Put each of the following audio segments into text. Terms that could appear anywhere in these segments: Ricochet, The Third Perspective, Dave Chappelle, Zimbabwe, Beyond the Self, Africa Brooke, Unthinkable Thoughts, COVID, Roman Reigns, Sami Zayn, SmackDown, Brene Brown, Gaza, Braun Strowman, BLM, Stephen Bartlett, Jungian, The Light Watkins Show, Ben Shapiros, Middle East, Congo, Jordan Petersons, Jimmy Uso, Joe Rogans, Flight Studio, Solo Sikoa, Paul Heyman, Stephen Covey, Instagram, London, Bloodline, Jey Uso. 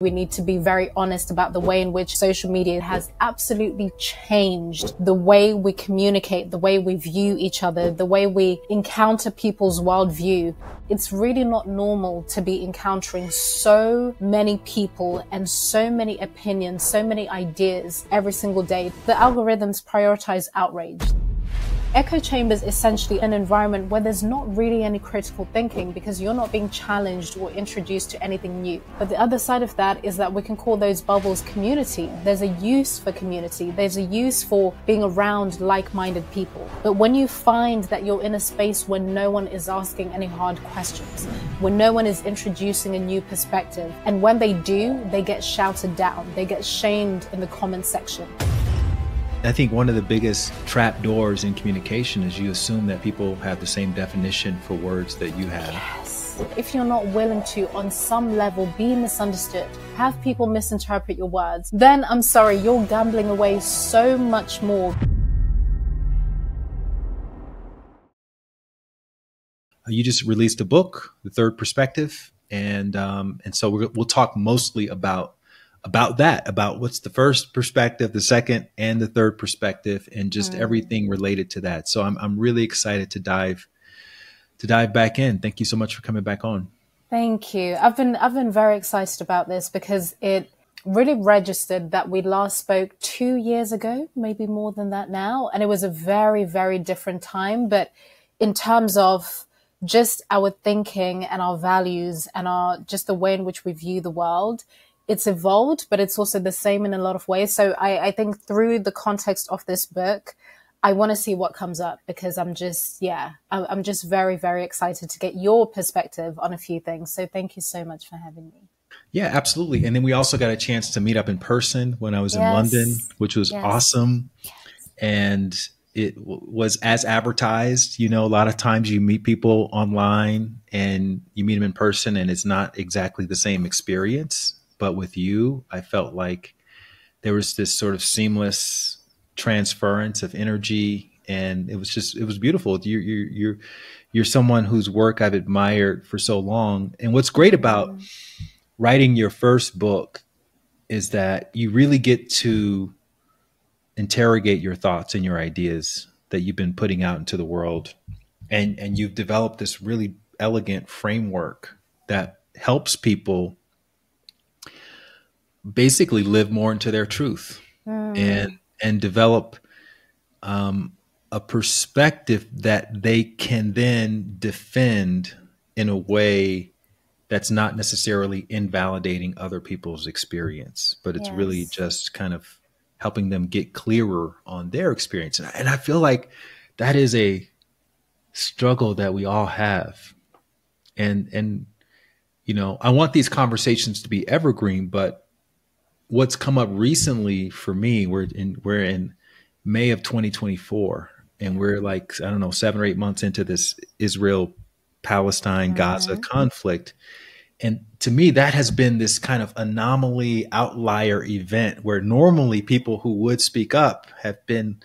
We need to be very honest about the way in which social media has absolutely changed the way we communicate, the way we view each other, the way we encounter people's worldview. It's really not normal to be encountering so many people and so many opinions, so many ideas every single day. The algorithms prioritize outrage. Echo chamber is essentially an environment where there's not really any critical thinking because you're not being challenged or introduced to anything new. But the other side of that is that we can call those bubbles community. There's a use for community. There's a use for being around like-minded people. But when you find that you're in a space where no one is asking any hard questions, where no one is introducing a new perspective, and when they do, they get shouted down. They get shamed in the comment section. I think one of the biggest trap doors in communication is you assume that people have the same definition for words that you have. Yes. If you're not willing to, on some level, be misunderstood, have people misinterpret your words, then I'm sorry, you're gambling away so much more. You just released a book, The Third Perspective, and so we'll talk mostly about what's the first perspective, the second and the third perspective, and just everything related to that. So I'm really excited to dive back in. Thank you so much for coming back on. Thank you. I've been very excited about this because it really registered that we last spoke 2 years ago, maybe more than that now. And it was a very, very different time. But in terms of just our thinking and our values and our just the way in which we view the world, it's evolved, but it's also the same in a lot of ways. So I think through the context of this book, I want to see what comes up because I'm just very, very excited to get your perspective on a few things. So thank you so much for having me. Yeah, absolutely. And then we also got a chance to meet up in person when I was in London, which was awesome. Yes. And it was as advertised. You know, a lot of times you meet people online and you meet them in person and it's not exactly the same experience. But with you, I felt like there was this sort of seamless transference of energy. And it was beautiful. You're someone whose work I've admired for so long. And what's great about writing your first book is that you really get to interrogate your thoughts and your ideas that you've been putting out into the world. And you've developed this really elegant framework that helps people basically live more into their truth and develop a perspective that they can then defend in a way that's not necessarily invalidating other people's experience, but it's really just kind of helping them get clearer on their experience. And I feel like that is a struggle that we all have. And you know, I want these conversations to be evergreen, but what's come up recently for me, we're in May of 2024, and we're like, I don't know, 7 or 8 months into this Israel-Palestine Gaza conflict. And to me, that has been this kind of anomaly outlier event where normally people who would speak up have been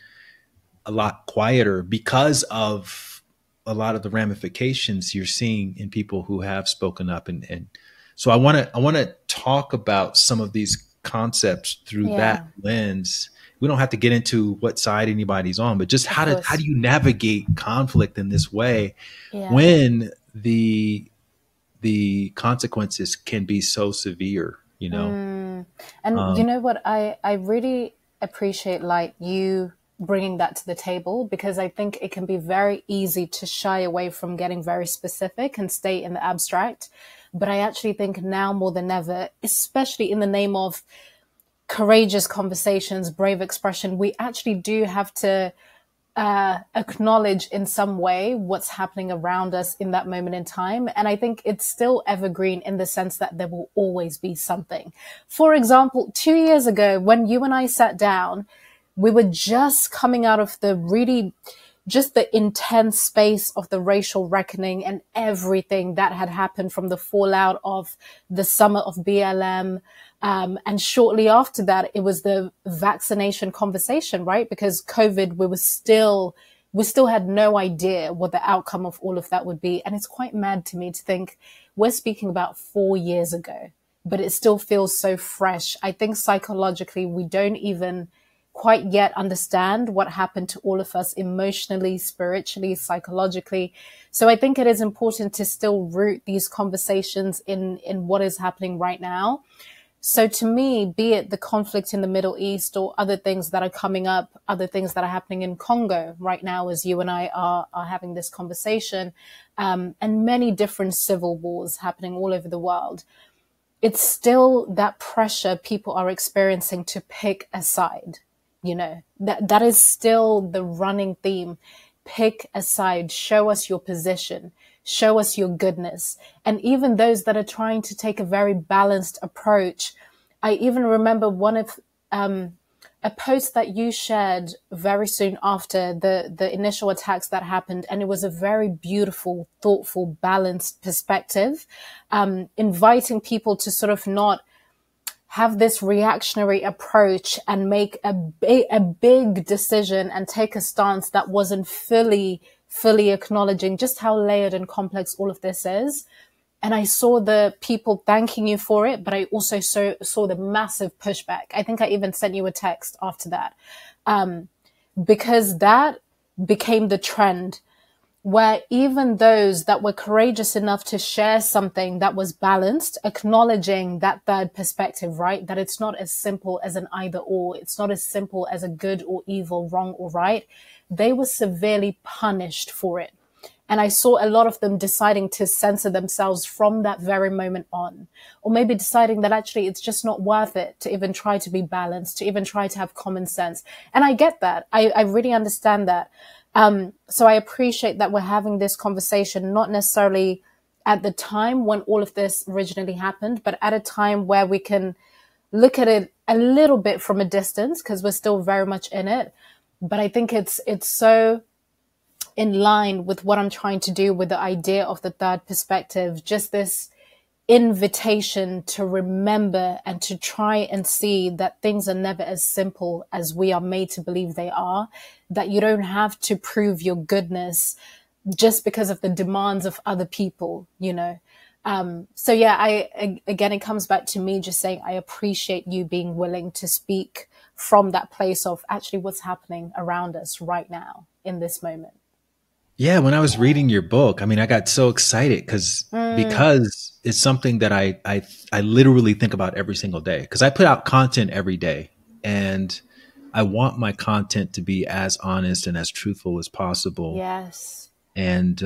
a lot quieter because of a lot of the ramifications you're seeing in people who have spoken up. And so I want to talk about some of these concepts through that lens. We don't have to get into what side anybody's on, but just how do you navigate conflict in this way when the consequences can be so severe, you know? And you know what, I really appreciate like you bringing that to the table, because I think it can be very easy to shy away from getting very specific and stay in the abstract. But I actually think now more than ever, especially in the name of courageous conversations, brave expression, we actually do have to acknowledge in some way what's happening around us in that moment in time. And I think it's still evergreen in the sense that there will always be something. For example, 2 years ago, when you and I sat down, we were just coming out of the really just the intense space of the racial reckoning and everything that had happened from the fallout of the summit of BLM. And shortly after that, it was the vaccination conversation, right? Because COVID, we still had no idea what the outcome of all of that would be. And it's quite mad to me to think we're speaking about 4 years ago. but it still feels so fresh. I think psychologically, we don't even quite yet understand what happened to all of us emotionally, spiritually, psychologically. So I think it is important to still root these conversations in what is happening right now. So to me, be it the conflict in the Middle East or other things that are coming up, other things that are happening in Congo right now as you and I are having this conversation, and many different civil wars happening all over the world, it's still that pressure people are experiencing to pick a side. You know, that is still the running theme. Pick a side, show us your position, show us your goodness. And even those that are trying to take a very balanced approach. I even remember one of a post that you shared very soon after the initial attacks that happened. And it was a very beautiful, thoughtful, balanced perspective, inviting people to sort of not have this reactionary approach and make a big decision and take a stance that wasn't fully acknowledging just how layered and complex all of this is. And I saw the people thanking you for it, but I also saw the massive pushback. I think I even sent you a text after that, because that became the trend, where even those that were courageous enough to share something that was balanced, acknowledging that third perspective, right? That it's not as simple as an either or, it's not as simple as a good or evil, wrong or right. They were severely punished for it. And I saw a lot of them deciding to censor themselves from that very moment on, or maybe deciding that actually it's just not worth it to even try to be balanced, to even try to have common sense. And I get that. I really understand that. So I appreciate that we're having this conversation, not necessarily at the time when all of this originally happened, but at a time where we can look at it a little bit from a distance because we're still very much in it. But I think it's so in line with what I'm trying to do with the idea of the third perspective, just this invitation to remember and to try and see that things are never as simple as we are made to believe they are, that you don't have to prove your goodness just because of the demands of other people, you know? So yeah, again, it comes back to me just saying, I appreciate you being willing to speak from that place of actually what's happening around us right now in this moment. Yeah. When I was reading your book, I mean, I got so excited because it's something that I literally think about every single day, because I put out content every day and I want my content to be as honest and as truthful as possible. Yes. And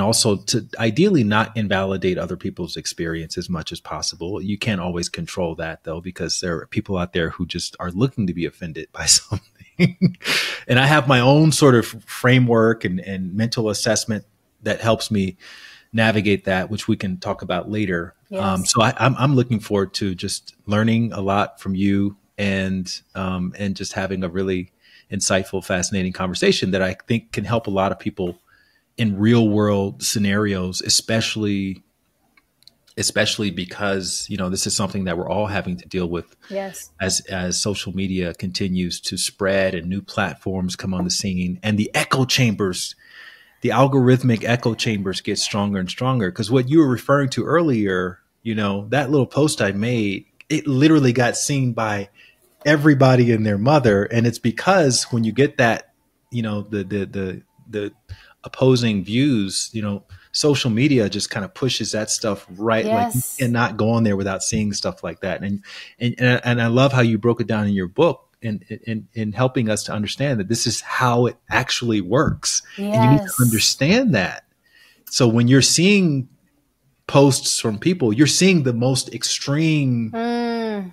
also to ideally not invalidate other people's experience as much as possible. You can't always control that though, because there are people out there who just are looking to be offended by something. And I have my own sort of framework and mental assessment that helps me navigate that, which we can talk about later. Yes. So I'm looking forward to just learning a lot from you and just having a really insightful, fascinating conversation that I think can help a lot of people in real world scenarios, especially because, you know, this is something that we're all having to deal with. Yes. As social media continues to spread and new platforms come on the scene and the echo chambers, the algorithmic echo chambers get stronger and stronger. Because what you were referring to earlier, you know, that little post I made, it literally got seen by everybody and their mother. And it's because when you get that, you know, the opposing views, you know, social media just kind of pushes that stuff right. Yes. Like you cannot go on there without seeing stuff like that. And I love how you broke it down in your book and helping us to understand that this is how it actually works. Yes. And you need to understand that. So when you're seeing posts from people, you're seeing the most extreme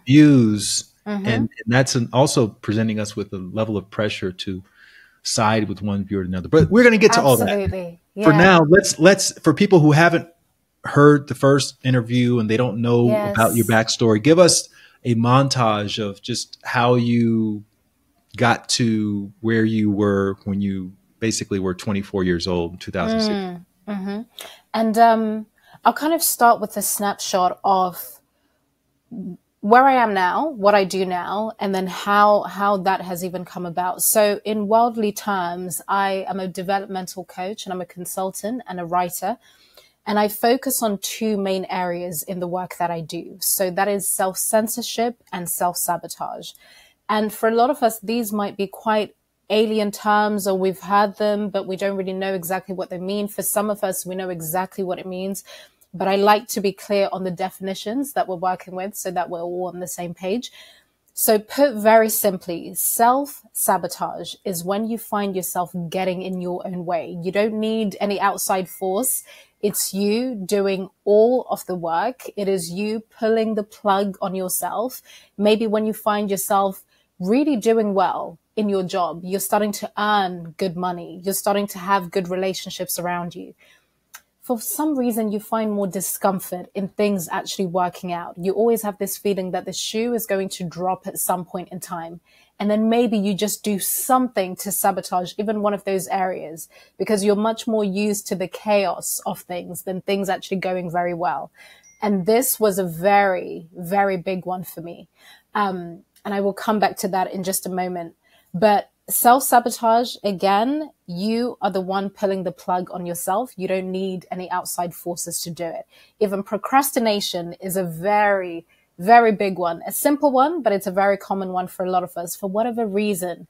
views. Mm-hmm. And that's also presenting us with a level of pressure to side with one view or another, but we're going to get to all that. Yeah. For now, let's for people who haven't heard the first interview and they don't know yes. about your backstory, give us a montage of just how you got to where you were when you basically were 24 years old in 2006. Mm-hmm. And I'll kind of start with a snapshot of where I am now, what I do now, and then how that has even come about. So in worldly terms, I am a developmental coach and I'm a consultant and a writer. And I focus on two main areas in the work that I do. So that is self-censorship and self-sabotage. And for a lot of us, these might be quite alien terms, or we've heard them, but we don't really know exactly what they mean. For some of us, we know exactly what it means. But I like to be clear on the definitions that we're working with so that we're all on the same page. So put very simply, self-sabotage is when you find yourself getting in your own way. You don't need any outside force. It's you doing all of the work. It is you pulling the plug on yourself. Maybe when you find yourself really doing well in your job, you're starting to earn good money. You're starting to have good relationships around you. For some reason, you find more discomfort in things actually working out. You always have this feeling that the shoe is going to drop at some point in time. And then maybe you just do something to sabotage even one of those areas, because you're much more used to the chaos of things than things actually going very well. And this was a very, very big one for me. And I will come back to that in just a moment. But self-sabotage, again, you are the one pulling the plug on yourself. You don't need any outside forces to do it. Even procrastination is a very, very big one. A simple one, but it's a very common one for a lot of us. For whatever reason,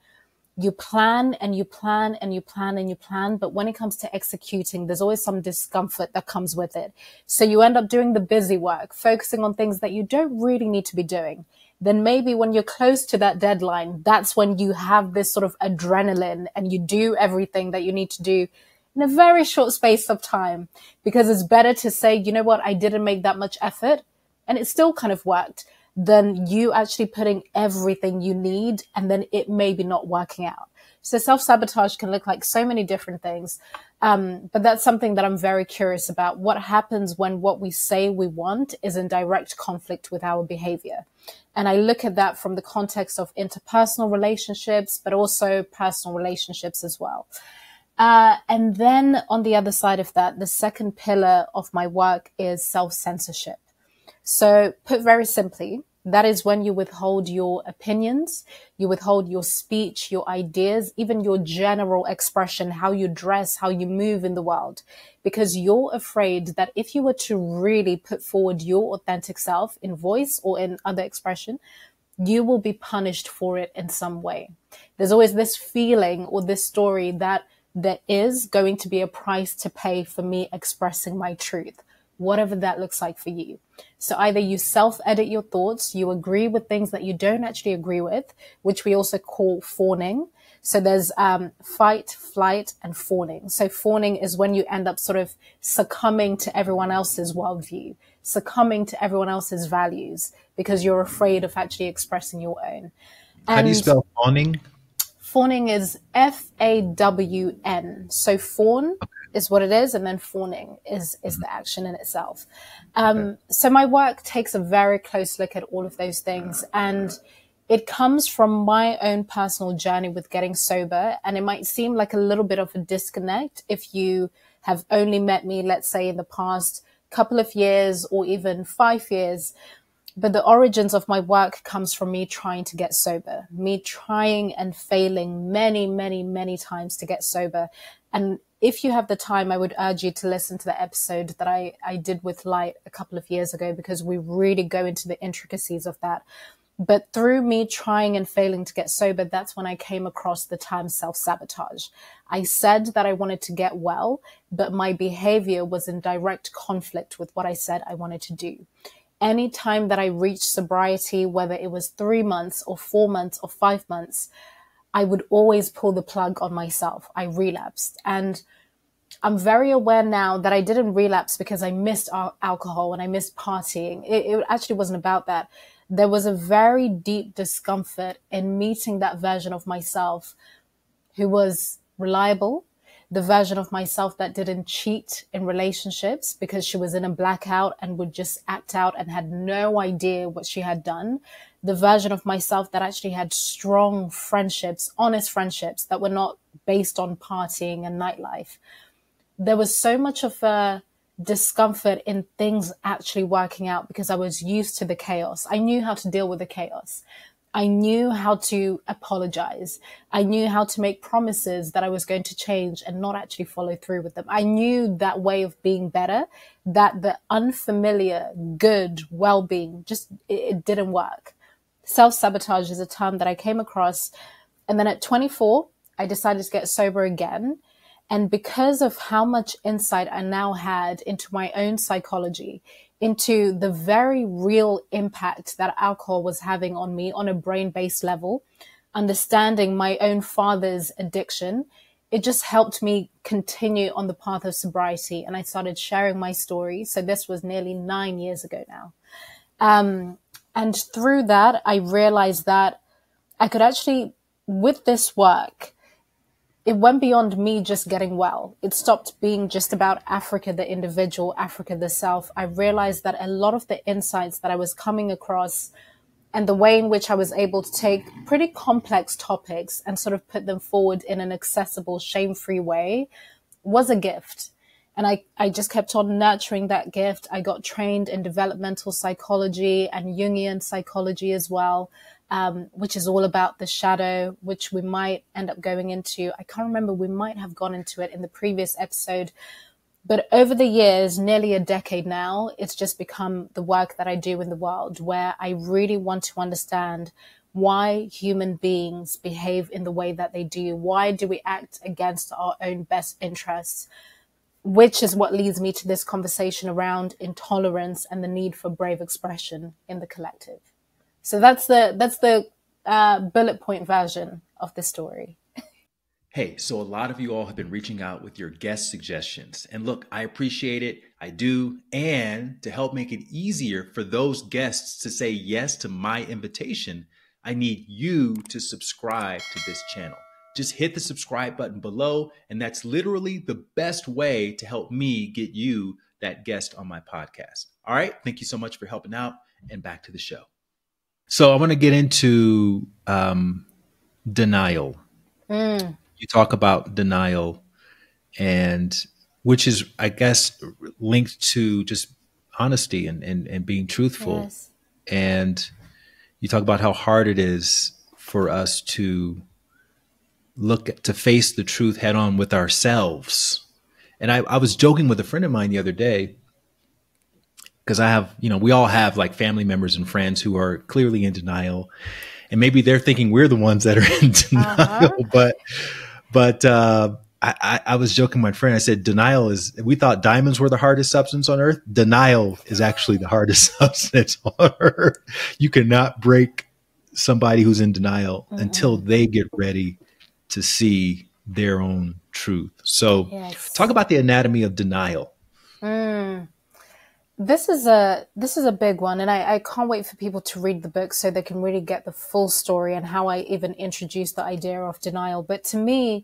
you plan and you plan and you plan and you plan. But when it comes to executing, there's always some discomfort that comes with it. So you end up doing the busy work, focusing on things that you don't really need to be doing. Then maybe when you're close to that deadline, that's when you have this sort of adrenaline and you do everything that you need to do in a very short space of time, because it's better to say, you know what, I didn't make that much effort and it still kind of worked, than you actually putting everything you need and then it maybe not working out. So self-sabotage can look like so many different things, but that's something that I'm very curious about. What happens when what we say we want is in direct conflict with our behavior? And I look at that from the context of interpersonal relationships, but also personal relationships as well. And then on the other side of that, the second pillar of my work is self-censorship. So put very simply, that is when you withhold your opinions, you withhold your speech, your ideas, even your general expression, how you dress, how you move in the world, because you're afraid that if you were to really put forward your authentic self in voice or in other expression, you will be punished for it in some way. There's always this feeling or this story that there is going to be a price to pay for me expressing my truth, whatever that looks like for you. So either you self-edit your thoughts, you agree with things that you don't actually agree with, which we also call fawning. So there's fight, flight, and fawning. So fawning is when you end up sort of succumbing to everyone else's worldview, succumbing to everyone else's values, because you're afraid of actually expressing your own. And how do you spell fawning? Fawning is F-A-W-N. So fawn is what it is, and then fawning is the action in itself. So my work takes a very close look at all of those things, and it comes from my own personal journey with getting sober. And it might seem like a little bit of a disconnect if you have only met me, let's say, in the past couple of years or even 5 years. But the origins of my work comes from me trying to get sober, me trying and failing many, many, many times to get sober. And if you have the time, I would urge you to listen to the episode that I did with Light a couple of years ago, because we really go into the intricacies of that. But through me trying and failing to get sober, that's when I came across the term self-sabotage. I said that I wanted to get well, but my behavior was in direct conflict with what I said I wanted to do. Any time that I reached sobriety, whether it was 3 months or 4 months or 5 months, I would always pull the plug on myself. I relapsed. And I'm very aware now that I didn't relapse because I missed alcohol and I missed partying. It actually wasn't about that. There was a very deep discomfort in meeting that version of myself who was reliable, the version of myself that didn't cheat in relationships because she was in a blackout and would just act out and had no idea what she had done. The version of myself that actually had strong friendships, honest friendships that were not based on partying and nightlife. There was so much of a discomfort in things actually working out because I was used to the chaos. I knew how to deal with the chaos. I knew how to apologize. I knew how to make promises that I was going to change and not actually follow through with them. I knew that way of being better, that the unfamiliar, good well-being, just it didn't work. Self-sabotage is a term that I came across. And then at 24, I decided to get sober again. And because of how much insight I now had into my own psychology, into the very real impact that alcohol was having on me on a brain-based level, understanding my own father's addiction, it just helped me continue on the path of sobriety. And I started sharing my story. So this was nearly 9 years ago now. And through that, I realized that I could actually, with this work, it went beyond me just getting well. It stopped being just about Africa, the individual, Africa, the self. I realized that a lot of the insights that I was coming across and the way in which I was able to take pretty complex topics and sort of put them forward in an accessible, shame-free way was a gift. And I just kept on nurturing that gift. I got trained in developmental psychology and Jungian psychology as well. Which is all about the shadow, which we might end up going into. I can't remember, we might have gone into it in the previous episode, but over the years, nearly a decade now, it's just become the work that I do in the world, where I really want to understand why human beings behave in the way that they do. Why do we act against our own best interests? Which is what leads me to this conversation around intolerance and the need for brave expression in the collective. So that's the bullet point version of the story. Hey, so a lot of you all have been reaching out with your guest suggestions. And look, I appreciate it. I do. And to help make it easier for those guests to say yes to my invitation, I need you to subscribe to this channel. Just hit the subscribe button below. And that's literally the best way to help me get you that guest on my podcast. All right. Thank you so much for helping out, and back to the show. So I want to get into denial. Mm. You talk about denial, and which is, I guess, linked to just honesty and being truthful. Yes. And you talk about how hard it is for us to face the truth head on with ourselves. And I was joking with a friend of mine the other day, because I have, you know, we all have like family members and friends who are clearly in denial, and maybe they're thinking we're the ones that are in denial. Uh-huh. But I was joking with my friend. I said, denial is, we thought diamonds were the hardest substance on earth. Denial is actually the hardest substance on earth. You cannot break somebody who's in denial mm-hmm. until they get ready to see their own truth. So yes. Talk about the anatomy of denial. Mm. This is a big one, and I can't wait for people to read the book so they can really get the full story and how I even introduced the idea of denial. But to me,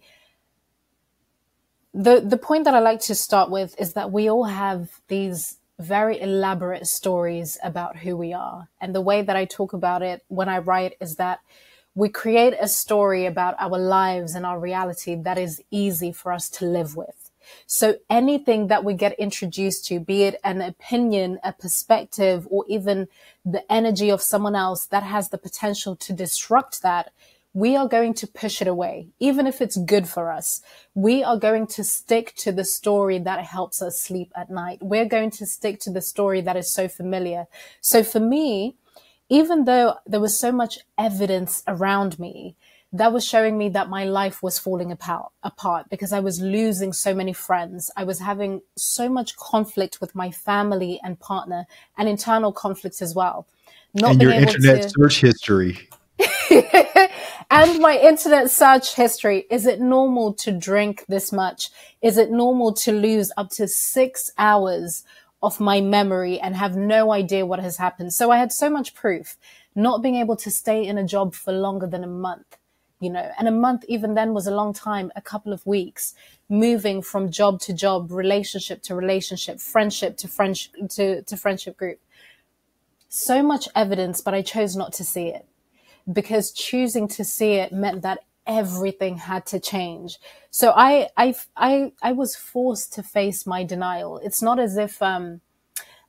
the point that I like to start with is that we all have these very elaborate stories about who we are. And the way that I talk about it when I write is that we create a story about our lives and our reality that is easy for us to live with. So anything that we get introduced to, be it an opinion, a perspective, or even the energy of someone else that has the potential to disrupt that, we are going to push it away. Even if it's good for us, we are going to stick to the story that helps us sleep at night. We're going to stick to the story that is so familiar. So for me, even though there was so much evidence around me that was showing me that my life was falling apart because I was losing so many friends. I was having so much conflict with my family and partner, and internal conflicts as well. And your internet search history. And my internet search history. Is it normal to drink this much? Is it normal to lose up to 6 hours of my memory and have no idea what has happened? So I had so much proof. Not being able to stay in a job for longer than a month. You know, and a month even then was a long time, a couple of weeks, moving from job to job, relationship to relationship, friendship to friendship group. So much evidence, but I chose not to see it, because choosing to see it meant that everything had to change. So I was forced to face my denial. It's not as if, and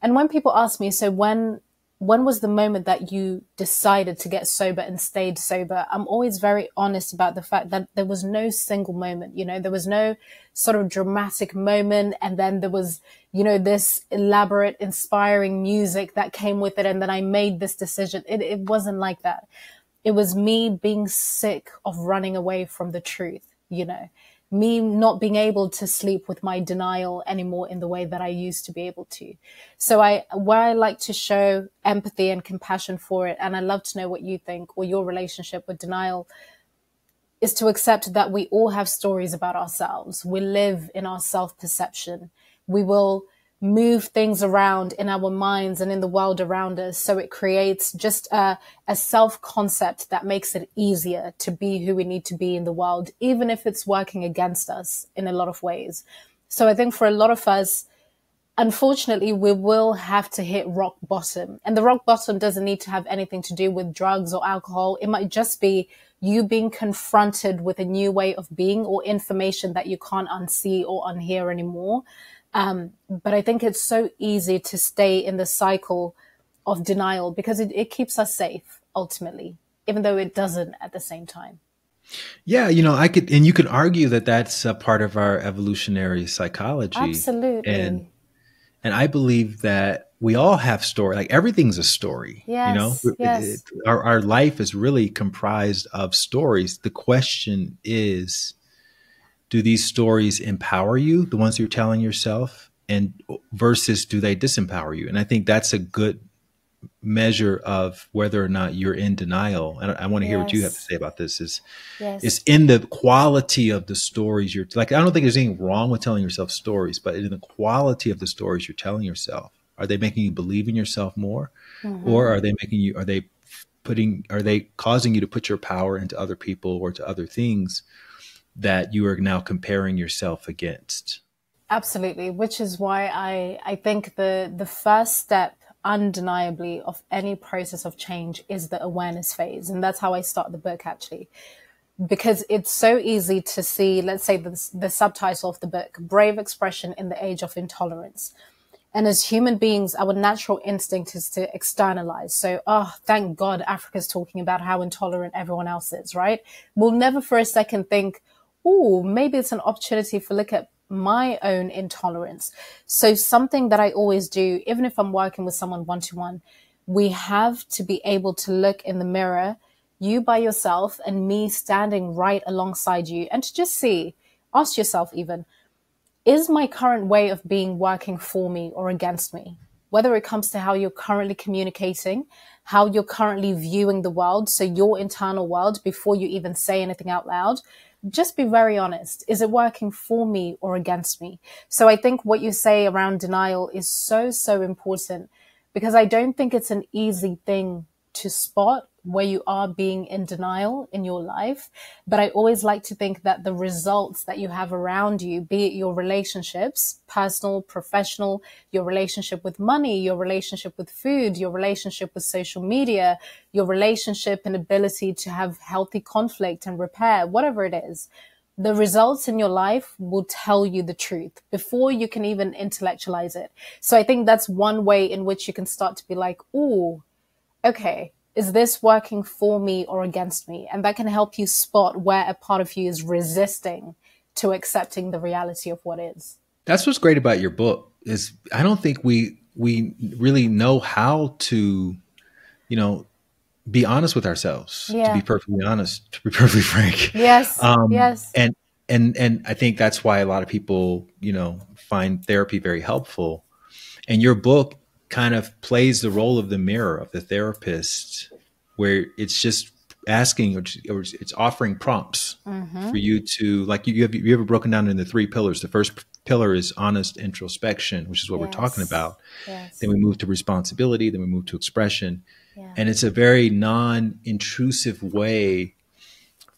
when people ask me, so when when was the moment that you decided to get sober and stayed sober? I'm always very honest about the fact that there was no single moment, you know, there was no sort of dramatic moment. And then there was, you know, this elaborate, inspiring music that came with it. And then I made this decision. It wasn't like that. It was me being sick of running away from the truth, you know, me not being able to sleep with my denial anymore in the way that I used to be able to. So where I like to show empathy and compassion for it, and I'd love to know what you think or your relationship with denial, is to accept that we all have stories about ourselves. We live in our self-perception. We will move things around in our minds and in the world around us. So it creates just a self-concept that makes it easier to be who we need to be in the world, even if it's working against us in a lot of ways. So I think for a lot of us, unfortunately, we will have to hit rock bottom. And the rock bottom doesn't need to have anything to do with drugs or alcohol. It might just be you being confronted with a new way of being or information that you can't unsee or unhear anymore. But I think it's so easy to stay in the cycle of denial because it keeps us safe ultimately, even though it doesn't at the same time. Yeah. You know, you could argue that that's a part of our evolutionary psychology. Absolutely. And I believe that we all have story, like everything's a story, yes, you know, yes. Our life is really comprised of stories. The question is, do these stories empower you, the ones you're telling yourself, and versus do they disempower you? And I think that's a good measure of whether or not you're in denial. And I want to hear what you have to say about this. It's in the quality of the stories you're like. I don't think there's anything wrong with telling yourself stories, but in the quality of the stories you're telling yourself, are they making you believe in yourself more, or are they making you? Are they causing you to put your power into other people or to other things that you are now comparing yourself against? Absolutely, which is why I think the first step undeniably of any process of change is the awareness phase. And that's how I start the book actually, because it's so easy to see, let's say the subtitle of the book, Brave Expression in the Age of Intolerance. And as human beings, our natural instinct is to externalize. So, oh, thank God Africa's talking about how intolerant everyone else is, right? We'll never for a second think, oh, maybe it's an opportunity for look at my own intolerance. So something that I always do, even if I'm working with someone one-to-one, we have to be able to look in the mirror, you by yourself and me standing right alongside you, and to just see, ask yourself even, is my current way of being working for me or against me? Whether it comes to how you're currently communicating, how you're currently viewing the world, so your internal world before you even say anything out loud, just be very honest. Is it working for me or against me? So I think what you say around denial is so, so important, because I don't think it's an easy thing to spot where you are being in denial in your life. But I always like to think that the results that you have around you, be it your relationships, personal, professional, your relationship with money, your relationship with food, your relationship with social media, your relationship and ability to have healthy conflict and repair, whatever it is, the results in your life will tell you the truth before you can even intellectualize it. So I think that's one way in which you can start to be like, ooh, okay, is this working for me or against me? And that can help you spot where a part of you is resisting to accepting the reality of what is. That's what's great about your book is I don't think we really know how to, you know, be honest with ourselves, to be perfectly honest, to be perfectly frank. Yes, yes. And I think that's why a lot of people, you know, find therapy very helpful. And your book kind of plays the role of the mirror, of the therapist, where it's just asking, or it's offering prompts for you to, like, you have it broken down into 3 pillars. The first pillar is honest introspection, which is what we're talking about. Then we move to responsibility, then we move to expression. And it's a very non-intrusive way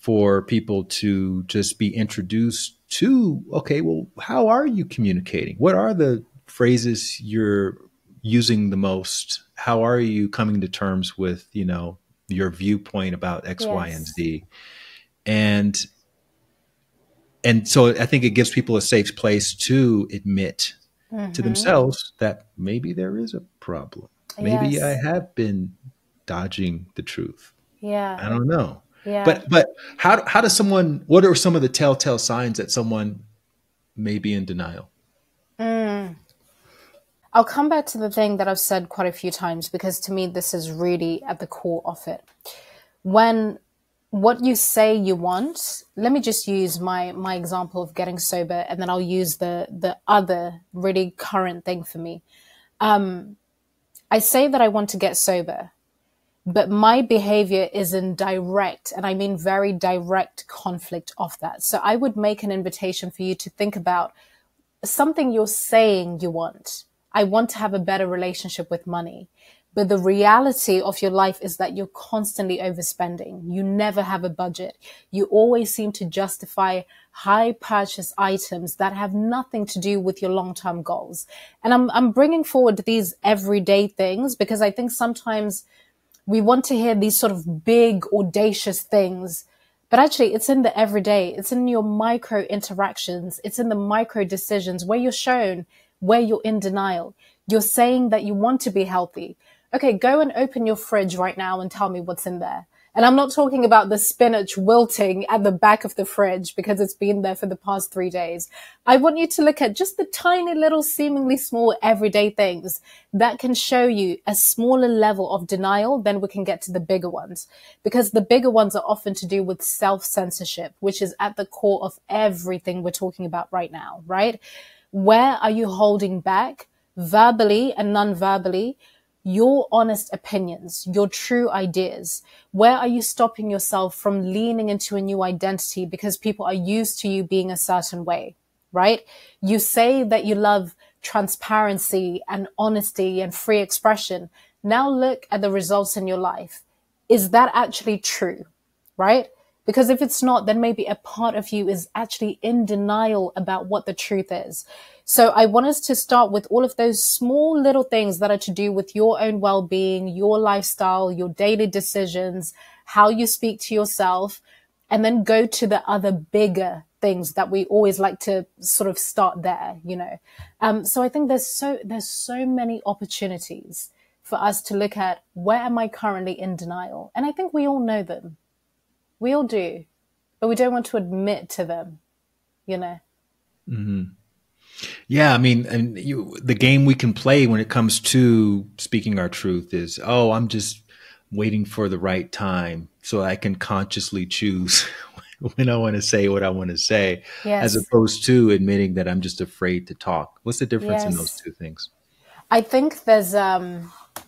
for people to just be introduced to, okay, well, how are you communicating? What are the phrases you're using the most? How are you coming to terms with, you know, your viewpoint about X, Y, and Z? And so I think it gives people a safe place to admit to themselves that maybe there is a problem. Maybe I have been dodging the truth. Yeah. I don't know. Yeah. But how does someone, what are some of the telltale signs that someone may be in denial? I'll come back to the thing that I've said quite a few times, because to me, this is really at the core of it. When what you say you want, let me just use my example of getting sober, and then I'll use the other really current thing for me. I say that I want to get sober, but my behavior is in direct, and I mean very direct, conflict of that. So I would make an invitation for you to think about something you're saying you want. I want to have a better relationship with money. But the reality of your life is that you're constantly overspending. You never have a budget. You always seem to justify high purchase items that have nothing to do with your long-term goals. And I'm bringing forward these everyday things because I think sometimes we want to hear these sort of big, audacious things, but actually it's in the everyday. It's in your micro interactions. It's in the micro decisions where you're shown where you're in denial. You're saying that you want to be healthy. Okay, go and open your fridge right now and tell me what's in there. And I'm not talking about the spinach wilting at the back of the fridge because it's been there for the past 3 days. I want you to look at just the tiny little, seemingly small, everyday things that can show you a smaller level of denial, then we can get to the bigger ones. Because the bigger ones are often to do with self-censorship, which is at the core of everything we're talking about right now, right? Where are you holding back, verbally and non-verbally, your honest opinions, your true ideas? Where are you stopping yourself from leaning into a new identity because people are used to you being a certain way, right? You say that you love transparency and honesty and free expression. Now look at the results in your life. Is that actually true, right? Because if it's not, then maybe a part of you is actually in denial about what the truth is. So I want us to start with all of those small little things that are to do with your own well-being, your lifestyle, your daily decisions, how you speak to yourself, and then go to the other bigger things that we always like to sort of start there, you know. So I think there's so many opportunities for us to look at where am I currently in denial? And I think we all know them. We all do, but we don't want to admit to them, you know? Mm-hmm. Yeah. I mean, and the game we can play when it comes to speaking our truth is, oh, I'm just waiting for the right time so I can consciously choose when I want to say what I want to say, as opposed to admitting that I'm just afraid to talk. What's the difference in those two things? I think there's a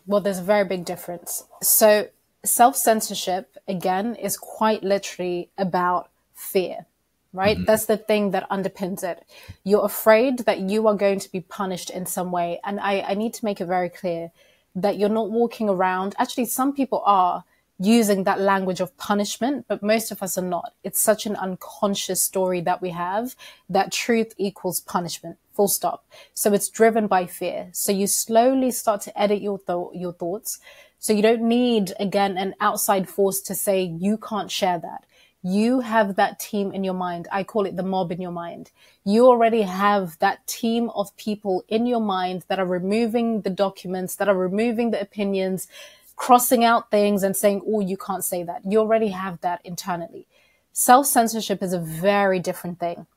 very big difference. So self-censorship, again, is quite literally about fear, right? Mm-hmm. That's the thing that underpins it. You're afraid that you are going to be punished in some way. And I need to make it very clear that you're not walking around. Actually, some people are using that language of punishment, but most of us are not. It's such an unconscious story that we have that truth equals punishment, full stop. So it's driven by fear. So you slowly start to edit your thoughts. So you don't need, again, an outside force to say, you can't share that. You have that team in your mind. I call it the mob in your mind. You already have that team of people in your mind that are removing the documents, that are removing the opinions, crossing out things and saying, oh, you can't say that. You already have that internally. Self-censorship is a very different thing.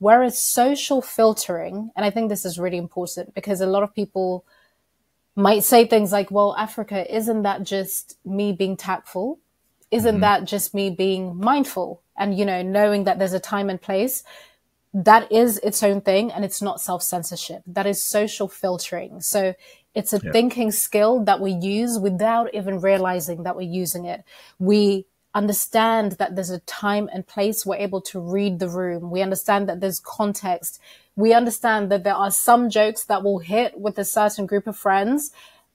Whereas social filtering, and I think this is really important because a lot of people might say things like, well, Africa, isn't that just me being tactful? Isn't that just me being mindful? And, you know, knowing that there's a time and place, that is its own thing. And it's not self-censorship. That is social filtering. So it's a thinking skill that we use without even realizing that we're using it. We understand that there's a time and place. We're able to read the room. We understand that there's context. We understand that there are some jokes that will hit with a certain group of friends.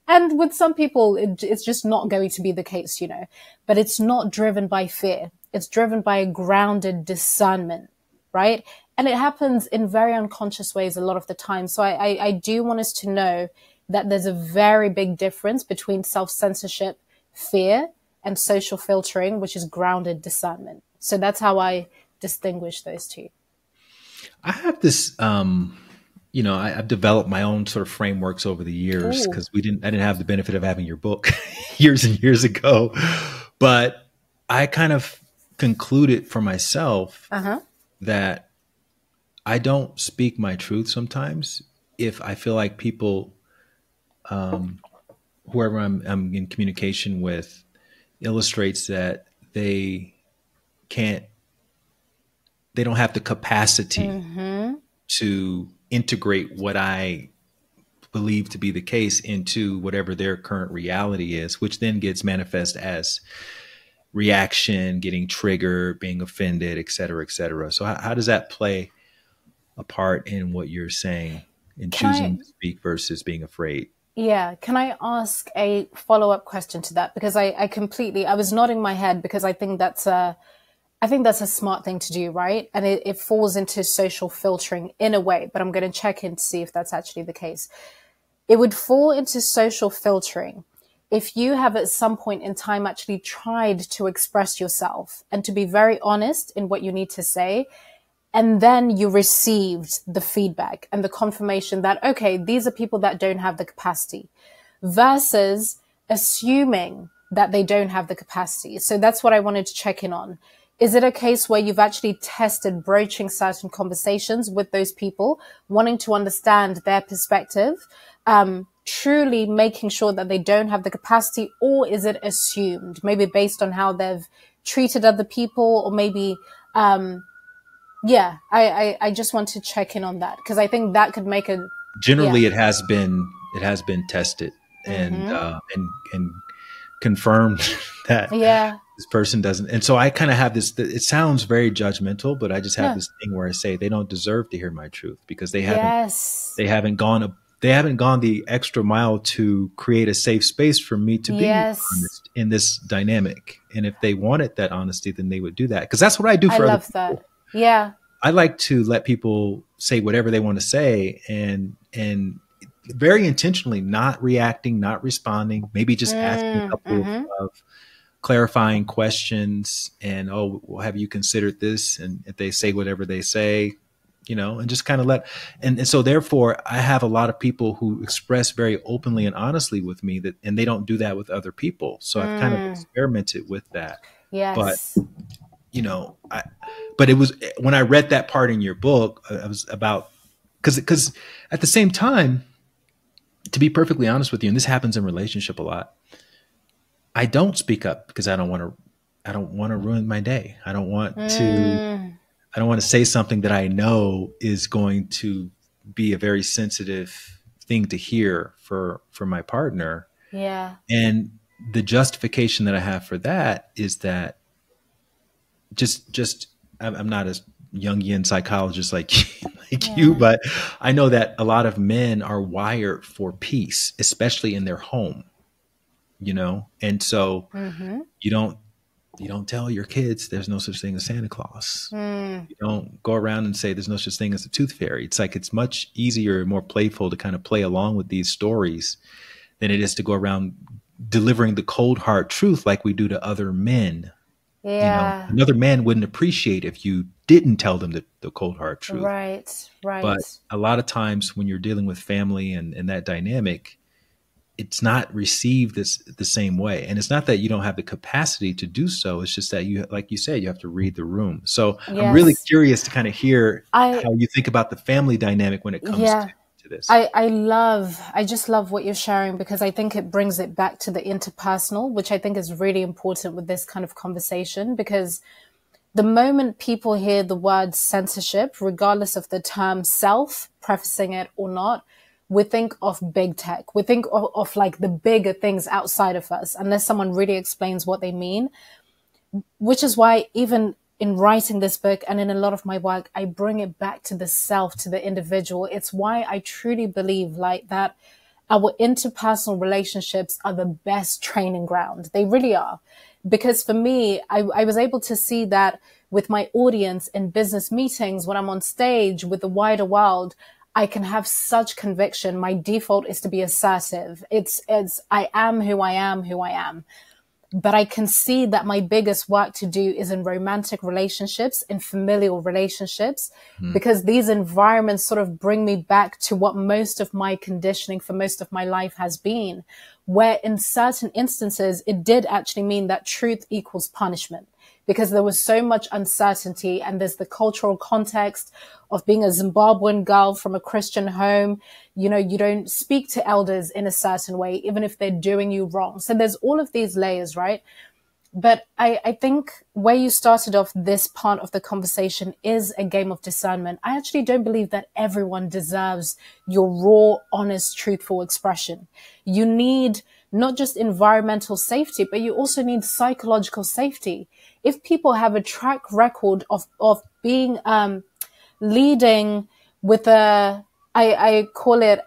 And with some people, it's just not going to be the case, you know. But it's not driven by fear. It's driven by a grounded discernment, right? And it happens in very unconscious ways a lot of the time. So I do want us to know that there's a very big difference between self-censorship, fear, and social filtering, which is grounded discernment. So that's how I distinguish those two. I have this you know, I've developed my own sort of frameworks over the years because I didn't have the benefit of having your book years and years ago, but I kind of concluded for myself that I don't speak my truth sometimes if I feel like people, whoever I'm in communication with, illustrates that they can't, they don't have the capacity to integrate what I believe to be the case into whatever their current reality is, which then gets manifest as reaction, getting triggered, being offended, et cetera, et cetera. So how does that play a part in what you're saying in choosing to speak versus being afraid? Yeah. Can I ask a follow-up question to that? Because I was nodding my head because I think that's a smart thing to do, right? And it falls into social filtering in a way, but I'm going to check in to see if that's actually the case. It would fall into social filtering if you have at some point in time actually tried to express yourself and to be very honest in what you need to say. And then you received the feedback and the confirmation that, okay, these are people that don't have the capacity, versus assuming that they don't have the capacity. So that's what I wanted to check in on. Is it a case where you've actually tested broaching certain conversations with those people, wanting to understand their perspective, truly making sure that they don't have the capacity, or is it assumed, maybe based on how they've treated other people, or maybe, yeah, I just want to check in on that because I think that could make a. Generally, yeah. It has been tested and confirmed that this person doesn't. And so I kind of have this. It sounds very judgmental, but I just have this thing where I say they don't deserve to hear my truth because they haven't. Yes. They haven't gone the extra mile to create a safe space for me to be honest in this dynamic. And if they wanted that honesty, then they would do that because that's what I do for other people. I love that. Yeah. I like to let people say whatever they want to say and very intentionally not reacting, not responding, maybe just asking a couple of clarifying questions and, oh, well, have you considered this? And if they say whatever they say, you know, and just kind of let, and so therefore I have a lot of people who express very openly and honestly with me that, and they don't do that with other people. So I've kind of experimented with that. Yes. But you know, but it was when I read that part in your book, I was about, because at the same time, to be perfectly honest with you, and this happens in relationship a lot, I don't speak up because I don't want to ruin my day. I don't want to say something that I know is going to be a very sensitive thing to hear for my partner. Yeah. And the justification that I have for that is that, just I'm not a Jungian psychologist like you, but I know that a lot of men are wired for peace, especially in their home, you know? And so you don't tell your kids there's no such thing as Santa Claus. You don't go around and say there's no such thing as a tooth fairy. It's like, it's much easier and more playful to kind of play along with these stories than it is to go around delivering the cold, hard truth like we do to other men. Yeah. You know, another man wouldn't appreciate if you didn't tell them the cold hard truth. Right, right. But a lot of times when you're dealing with family and that dynamic, it's not received the same way. And it's not that you don't have the capacity to do so. It's just that you, like you said, you have to read the room. So I'm really curious to kind of hear how you think about the family dynamic when it comes to this. I just love what you're sharing because I think it brings it back to the interpersonal, which I think is really important with this kind of conversation, because the moment people hear the word censorship, regardless of the term self prefacing it or not, we think of big tech. We think of like the bigger things outside of us, unless someone really explains what they mean, which is why even in writing this book and in a lot of my work, I bring it back to the self, to the individual. It's why I truly believe like that our interpersonal relationships are the best training ground. They really are. Because for me, I was able to see that with my audience in business meetings, when I'm on stage with the wider world, I can have such conviction. My default is to be assertive. I am who I am. But I can see that my biggest work to do is in romantic relationships, in familial relationships, because these environments sort of bring me back to what most of my conditioning for most of my life has been, where in certain instances, it did actually mean that truth equals punishment, because there was so much uncertainty. And there's the cultural context of being a Zimbabwean girl from a Christian home. You know, you don't speak to elders in a certain way, even if they're doing you wrong. So there's all of these layers, right? But I think where you started off this part of the conversation is a game of discernment. I actually don't believe that everyone deserves your raw, honest, truthful expression. You need not just environmental safety, but you also need psychological safety. If people have a track record of being leading with a, I call it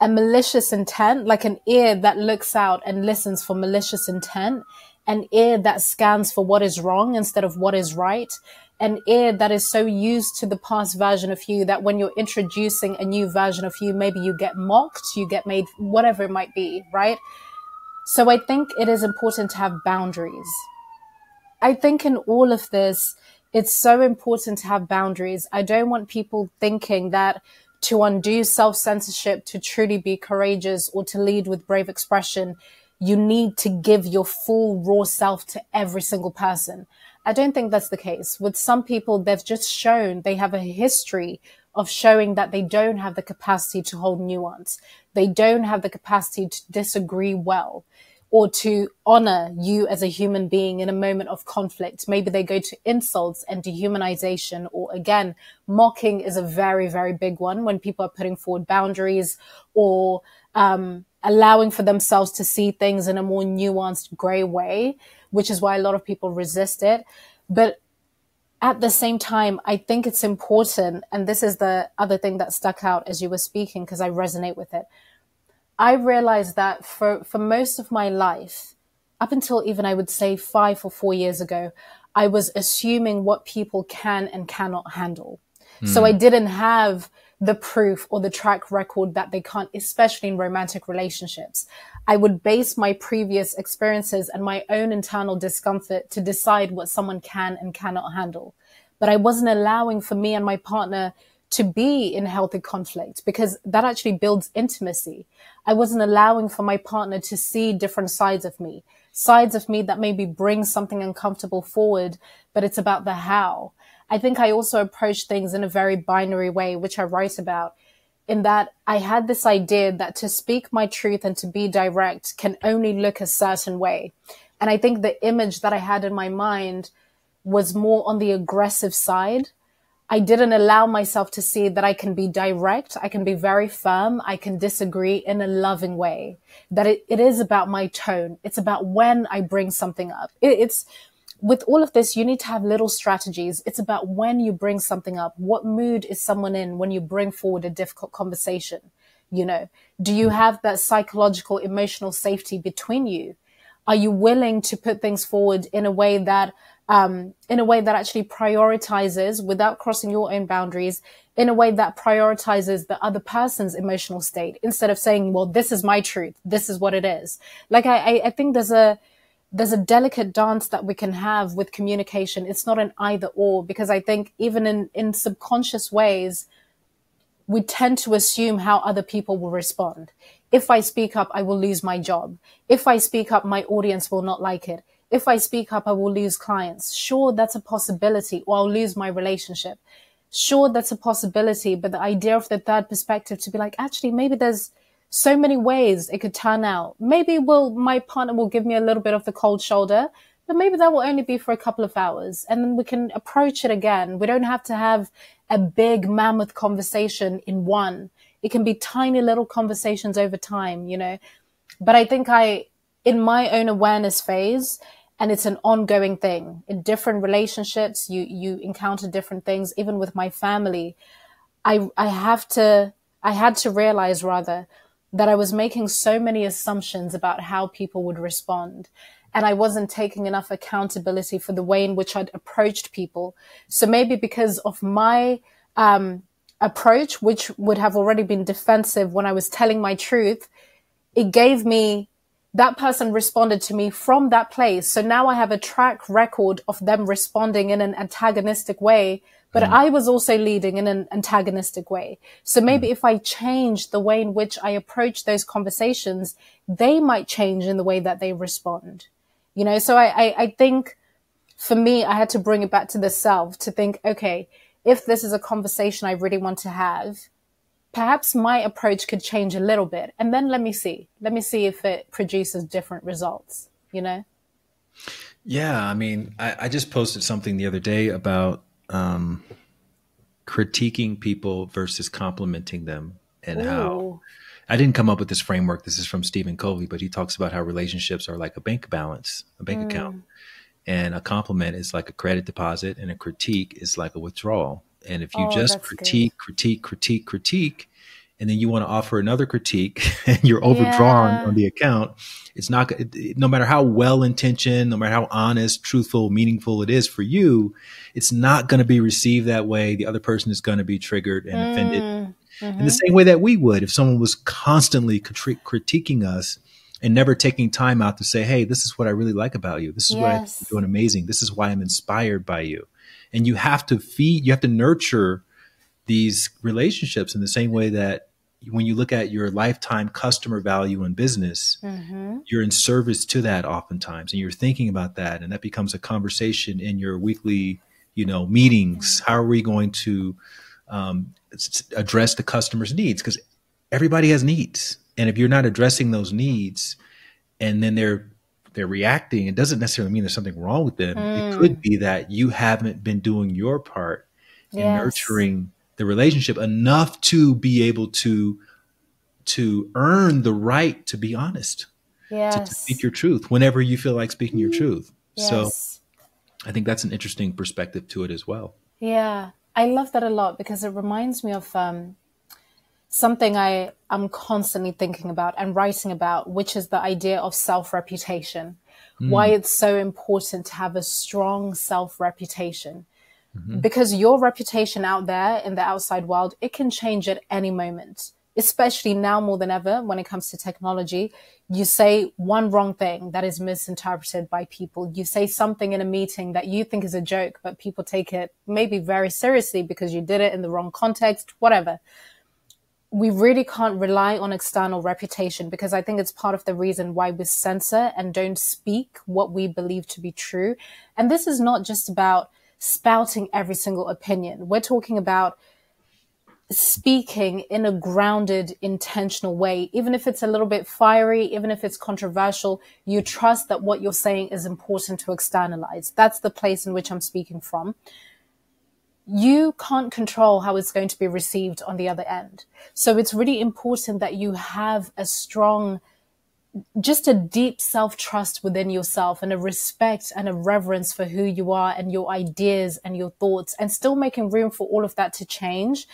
a malicious intent, like an ear that looks out and listens for malicious intent, an ear that scans for what is wrong instead of what is right, an ear that is so used to the past version of you that when you're introducing a new version of you, maybe you get mocked, you get made, whatever it might be, right? So I think it is important to have boundaries. I think in all of this, it's so important to have boundaries. I don't want people thinking that to undo self-censorship, to truly be courageous, or to lead with brave expression, you need to give your full raw self to every single person. I don't think that's the case. With some people, they've just shown they have a history of showing that they don't have the capacity to hold nuance. They don't have the capacity to disagree well or to honor you as a human being in a moment of conflict. Maybe they go to insults and dehumanization, or again, mocking is a very, very big one when people are putting forward boundaries or allowing for themselves to see things in a more nuanced gray way, which is why a lot of people resist it. But at the same time, I think it's important, and this is the other thing that stuck out as you were speaking, because I resonate with it. I realized that for most of my life, up until even I would say 5 or 4 years ago, I was assuming what people can and cannot handle. So I didn't have the proof or the track record that they can't, especially in romantic relationships. I would base my previous experiences and my own internal discomfort to decide what someone can and cannot handle. But I wasn't allowing for me and my partner to be in healthy conflict, because that actually builds intimacy. I wasn't allowing for my partner to see different sides of me that maybe bring something uncomfortable forward, but it's about the how. I think I also approached things in a very binary way, which I write about, in that I had this idea that to speak my truth and to be direct can only look a certain way. And I think the image that I had in my mind was more on the aggressive side. I didn't allow myself to see that I can be direct, I can be very firm, I can disagree in a loving way, that it is about my tone. It's about when I bring something up. It's with all of this, you need to have little strategies. It's about when you bring something up. What mood is someone in when you bring forward a difficult conversation? You know, do you have that psychological, emotional safety between you? Are you willing to put things forward in a way that actually prioritizes, without crossing your own boundaries, in a way that prioritizes the other person's emotional state, instead of saying, well, this is my truth, this is what it is? Like, I think there's a delicate dance that we can have with communication. It's not an either or, because I think even in subconscious ways, we tend to assume how other people will respond. If I speak up, I will lose my job. If I speak up, my audience will not like it. If I speak up, I will lose clients. Sure, that's a possibility, or I'll lose my relationship. Sure, that's a possibility, but the idea of the third perspective to be like, actually, maybe there's so many ways it could turn out. Maybe my partner will give me a little bit of the cold shoulder, but maybe that will only be for a couple of hours, and then we can approach it again. We don't have to have a big mammoth conversation in one. It can be tiny little conversations over time, you know. But I think in my own awareness phase, and it's an ongoing thing, in different relationships, you encounter different things. Even with my family, I had to realize, rather, that I was making so many assumptions about how people would respond. And I wasn't taking enough accountability for the way in which I'd approached people. So maybe because of my approach, which would have already been defensive when I was telling my truth, it gave me that person responded to me from that place. So now I have a track record of them responding in an antagonistic way, but I was also leading in an antagonistic way. So maybe if I change the way in which I approach those conversations, they might change in the way that they respond. You know, so I think for me, I had to bring it back to the self to think, okay, if this is a conversation I really want to have, perhaps my approach could change a little bit. And then let me see if it produces different results, you know? Yeah. I mean, I just posted something the other day about critiquing people versus complimenting them, and how I didn't come up with this framework. This is from Stephen Covey, but he talks about how relationships are like a bank balance, a bank account, and a compliment is like a credit deposit and a critique is like a withdrawal. And if you just critique, and then you want to offer another critique and you're overdrawn on the account, it's not, no matter how well-intentioned, no matter how honest, truthful, meaningful it is for you, it's not going to be received that way. The other person is going to be triggered and offended in the same way that we would if someone was constantly critiquing us and never taking time out to say, hey, this is what I really like about you. This is what I think you're doing amazing. This is why I'm inspired by you. And you have to feed, you have to nurture these relationships in the same way that when you look at your lifetime customer value in business, you're in service to that oftentimes. And you're thinking about that. And that becomes a conversation in your weekly, you know, meetings. How are we going to address the customer's needs? Because everybody has needs. And if you're not addressing those needs and then they're reacting, it doesn't necessarily mean there's something wrong with them. It could be that you haven't been doing your part in nurturing the relationship enough to be able to earn the right to be honest, to speak your truth whenever you feel like speaking your truth. So I think that's an interesting perspective to it as well. Yeah, I love that a lot because it reminds me of something I am constantly thinking about and writing about, which is the idea of self-reputation, why it's so important to have a strong self-reputation. Because your reputation out there in the outside world, it can change at any moment, especially now more than ever when it comes to technology. You say one wrong thing that is misinterpreted by people. You say something in a meeting that you think is a joke, but people take it maybe very seriously because you did it in the wrong context, whatever. We really can't rely on external reputation because I think it's part of the reason why we censor and don't speak what we believe to be true. And this is not just about spouting every single opinion. We're talking about speaking in a grounded, intentional way. Even if it's a little bit fiery, even if it's controversial, you trust that what you're saying is important to externalize. That's the place in which I'm speaking from. You can't control how it's going to be received on the other end. So it's really important that you have a strong, just a deep self-trust within yourself and a respect and a reverence for who you are and your ideas and your thoughts, and still making room for all of that to change.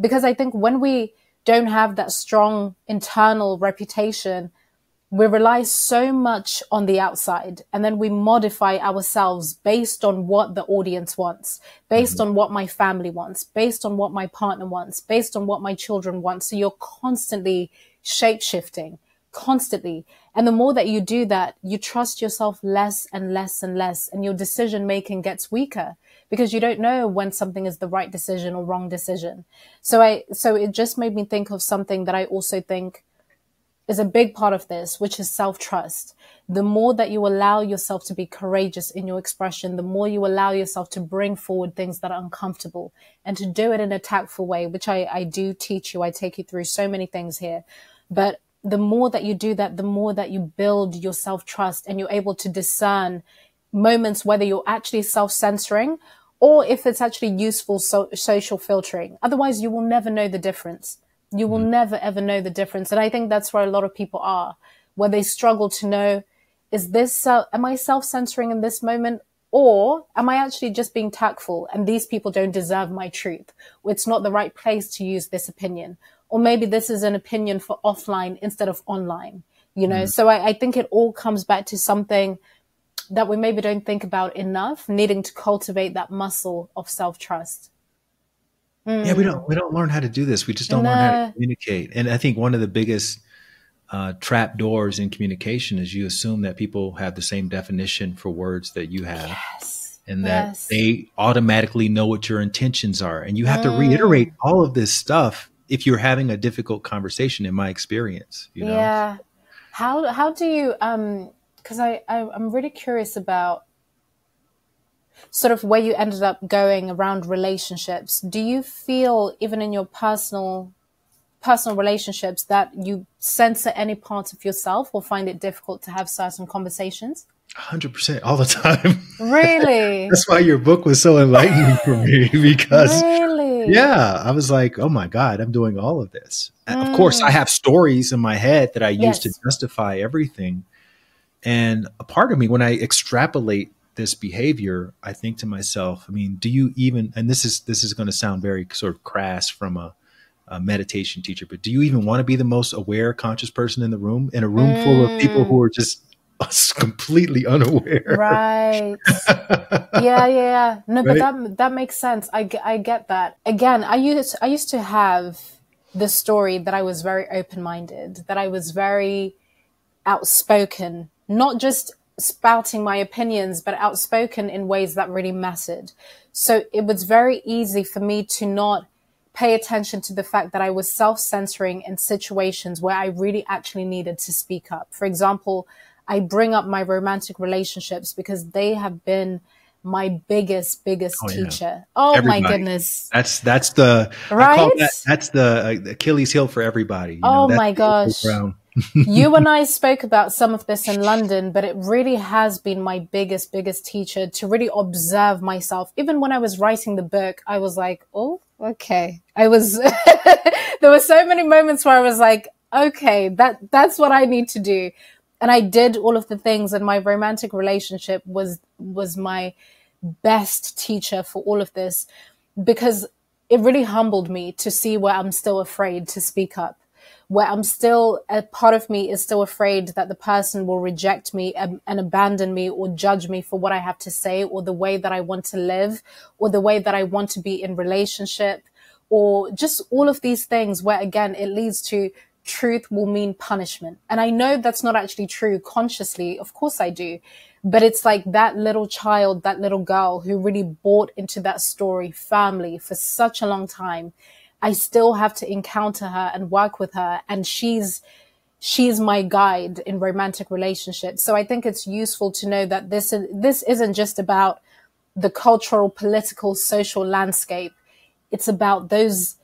Because I think when we don't have that strong internal reputation, we rely so much on the outside, and then we modify ourselves based on what the audience wants, based on what my family wants, based on what my partner wants, based on what my children want. So you're constantly shape-shifting, constantly. And the more that you do that, you trust yourself less and less and less, and your decision-making gets weaker because you don't know when something is the right decision or wrong decision. So it just made me think of something that I also think is a big part of this, which is self-trust. The more that you allow yourself to be courageous in your expression, the more you allow yourself to bring forward things that are uncomfortable and to do it in a tactful way, which I do teach you. I take you through so many things here. But the more that you do that, the more that you build your self-trust and you're able to discern moments, whether you're actually self-censoring or if it's actually useful social filtering. Otherwise, you will never know the difference. You will never, ever know the difference. And I think that's where a lot of people are, where they struggle to know, is this, am I self-censoring in this moment? Or am I actually just being tactful? And these people don't deserve my truth. Or it's not the right place to use this opinion. Or maybe this is an opinion for offline instead of online, you know? So I think it all comes back to something that we maybe don't think about enough, needing to cultivate that muscle of self-trust. Yeah, we don't learn how to do this. We just don't learn how to communicate. And I think one of the biggest trap doors in communication is you assume that people have the same definition for words that you have. Yes. And that they automatically know what your intentions are. And you have to reiterate all of this stuff if you're having a difficult conversation, in my experience, you know? Yeah. How do you, cause I'm really curious about sort of where you ended up going around relationships. Do you feel even in your personal relationships that you censor any parts of yourself or find it difficult to have certain conversations? 100% all the time. Really? That's why your book was so enlightening for me, because yeah, I was like, oh my God, I'm doing all of this. Of course, I have stories in my head that I use to justify everything. And a part of me, when I extrapolate this behavior, I think to myself, I mean, do you even, and this is going to sound very sort of crass from a meditation teacher, but do you even want to be the most aware, conscious person in the room, in a room full of people who are just completely unaware? Right. Yeah. No, right? But that makes sense. I get that. Again, I used to have the story that I was very open-minded, that I was very outspoken, not just spouting my opinions, but outspoken in ways that really mattered. So it was very easy for me to not pay attention to the fact that I was self-censoring in situations where I really actually needed to speak up. For example, I bring up my romantic relationships because they have been my biggest teacher. Oh, everybody. My goodness. That's the, right? I call that's the Achilles heel for everybody. You know, my gosh. You and I spoke about some of this in London, but it really has been my biggest teacher to really observe myself. Even when I was writing the book, I was like, oh, okay. There were so many moments where I was like, okay, that's what I need to do. And I did all of the things, and my romantic relationship was my best teacher for all of this, because it really humbled me to see where I'm still afraid to speak up. Where I'm still, a part of me is still afraid that the person will reject me and abandon me or judge me for what I have to say or the way that I want to live or the way that I want to be in relationship or just all of these things where, again, it leads to truth will mean punishment. And I know that's not actually true consciously. Of course I do. But it's like that little child, that little girl who really bought into that story firmly for such a long time. I still have to encounter her and work with her. And she's my guide in romantic relationships. So I think it's useful to know that this isn't just about the cultural, political, social landscape. It's about those,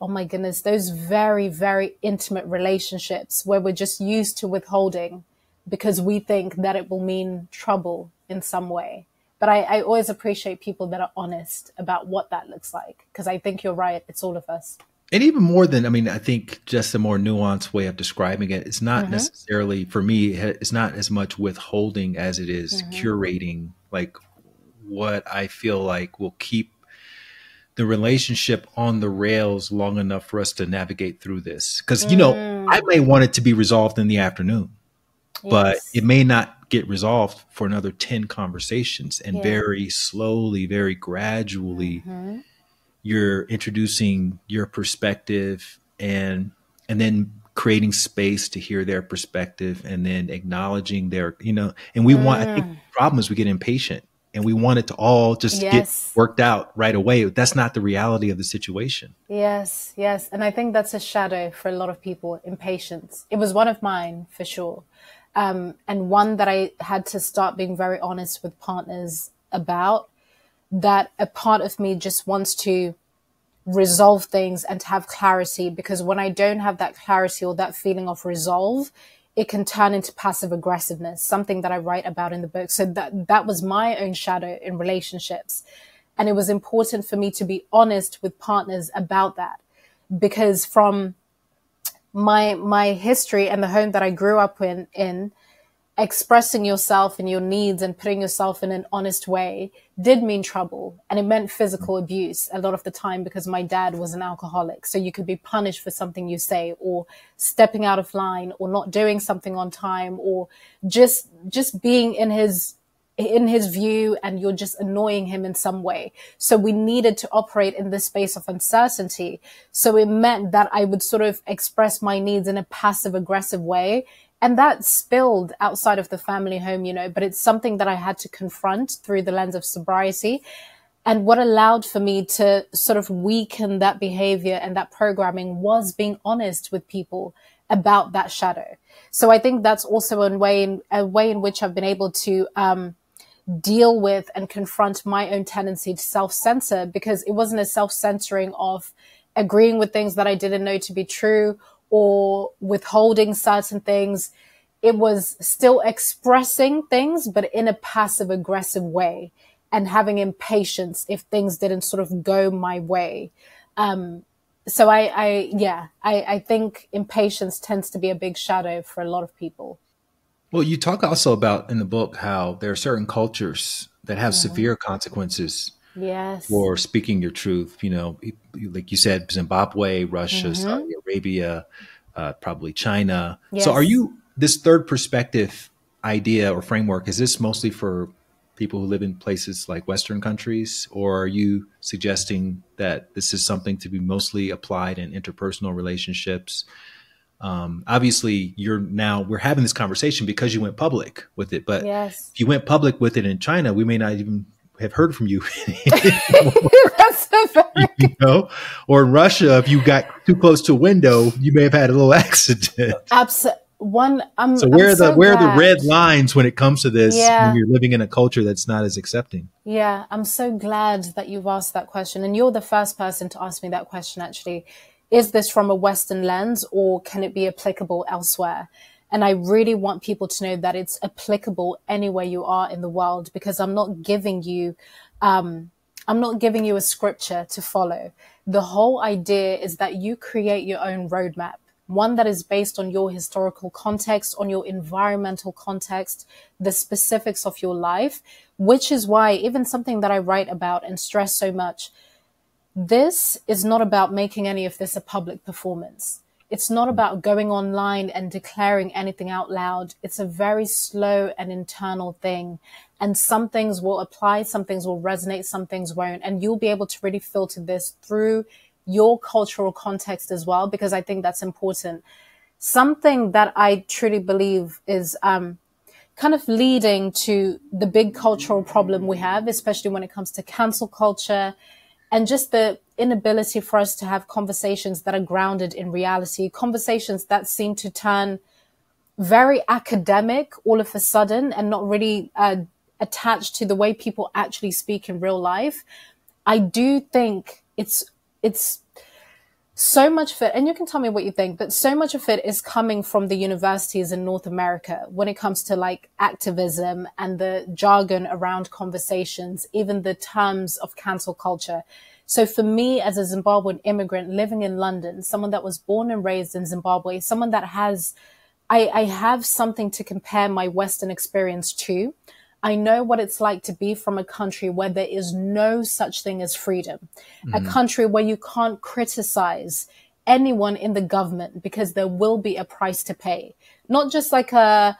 oh my goodness, those very, very intimate relationships where we're just used to withholding because we think that it will mean trouble in some way. But I always appreciate people that are honest about what that looks like, because I think you're right. It's all of us. And even more than, I mean, I think just a more nuanced way of describing it. It's not necessarily, for me, it's not as much withholding as it is curating, like what I feel like will keep the relationship on the rails long enough for us to navigate through this. Because, you know, I may want it to be resolved in the afternoon, but it may not get resolved for another 10 conversations, and very slowly, very gradually, you're introducing your perspective and then creating space to hear their perspective and then acknowledging their, you know, and we want, I think the problem is we get impatient and we want it to all just get worked out right away. That's not the reality of the situation. Yes. And I think that's a shadow for a lot of people, impatience. It was one of mine for sure. And one that I had to start being very honest with partners about, that a part of me just wants to resolve things and have clarity, because when I don't have that clarity or that feeling of resolve, it can turn into passive aggressiveness, something that I write about in the book. So that was my own shadow in relationships. And it was important for me to be honest with partners about that, because from my history and the home that I grew up in expressing yourself and your needs and putting yourself in an honest way did mean trouble. And it meant physical abuse a lot of the time, because my dad was an alcoholic. So you could be punished for something you say, or stepping out of line, or not doing something on time, or just being in his in his view, and you're just annoying him in some way. So we needed to operate in this space of uncertainty. So it meant that I would sort of express my needs in a passive aggressive way. And that spilled outside of the family home, you know, but it's something that I had to confront through the lens of sobriety. And what allowed for me to sort of weaken that behavior and that programming was being honest with people about that shadow. So I think that's also a way in which I've been able to deal with and confront my own tendency to self-censor, because it wasn't a self-censoring of agreeing with things that I didn't know to be true or withholding certain things. It was still expressing things, but in a passive aggressive way, and having impatience if things didn't sort of go my way. So I think impatience tends to be a big shadow for a lot of people. Well, you talk also about in the book how there are certain cultures that have severe consequences for speaking your truth. You know, like you said, Zimbabwe, Russia, Saudi Arabia, probably China. Yes. So are you, this third perspective idea or framework, is this mostly for people who live in places like Western countries, or are you suggesting that this is something to be mostly applied in interpersonal relationships? Obviously we're having this conversation because you went public with it, but if you went public with it in China, we may not even have heard from you. That's so funny. You know, or in Russia, if you got too close to a window, you may have had a little accident. Absolutely. So where are the red lines when it comes to this, when you're living in a culture that's not as accepting? Yeah, I'm so glad that you've asked that question. And you're the first person to ask me that question, actually. Is this from a Western lens, or can it be applicable elsewhere? And I really want people to know that it's applicable anywhere you are in the world, because I'm not giving you a scripture to follow. The whole idea is that you create your own roadmap. One that is based on your historical context, on your environmental context, the specifics of your life, which is why even something that I write about and stress so much, this is not about making any of this a public performance. It's not about going online and declaring anything out loud. It's a very slow and internal thing. And some things will apply, some things will resonate, some things won't. And you'll be able to really filter this through your cultural context as well, because I think that's important. Something that I truly believe is kind of leading to the big cultural problem we have, especially when it comes to cancel culture and just the inability for us to have conversations that are grounded in reality, conversations that seem to turn very academic all of a sudden and not really attached to the way people actually speak in real life. I do think it's so much of it, and you can tell me what you think, but so much of it is coming from the universities in North America when it comes to like activism and the jargon around conversations, even the terms of cancel culture. So for me, as a Zimbabwean immigrant living in London, someone that was born and raised in Zimbabwe, someone that has, I have something to compare my Western experience to. I know what it's like to be from a country where there is no such thing as freedom, a country where you can't criticize anyone in the government because there will be a price to pay, not just like a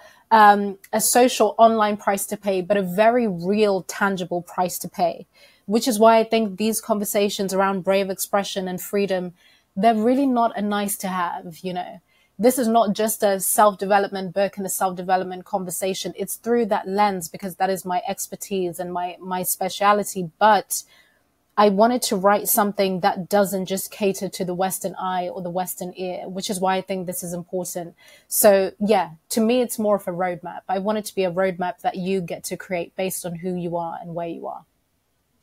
social online price to pay, but a very real, tangible price to pay, which is why I think these conversations around brave expression and freedom, they're really not a nice to have, you know. This is not just a self-development book and a self-development conversation. It's through that lens because that is my expertise and my speciality. But I wanted to write something that doesn't just cater to the Western eye or the Western ear, which is why I think this is important. So yeah, to me, it's more of a roadmap. I want it to be a roadmap that you get to create based on who you are and where you are.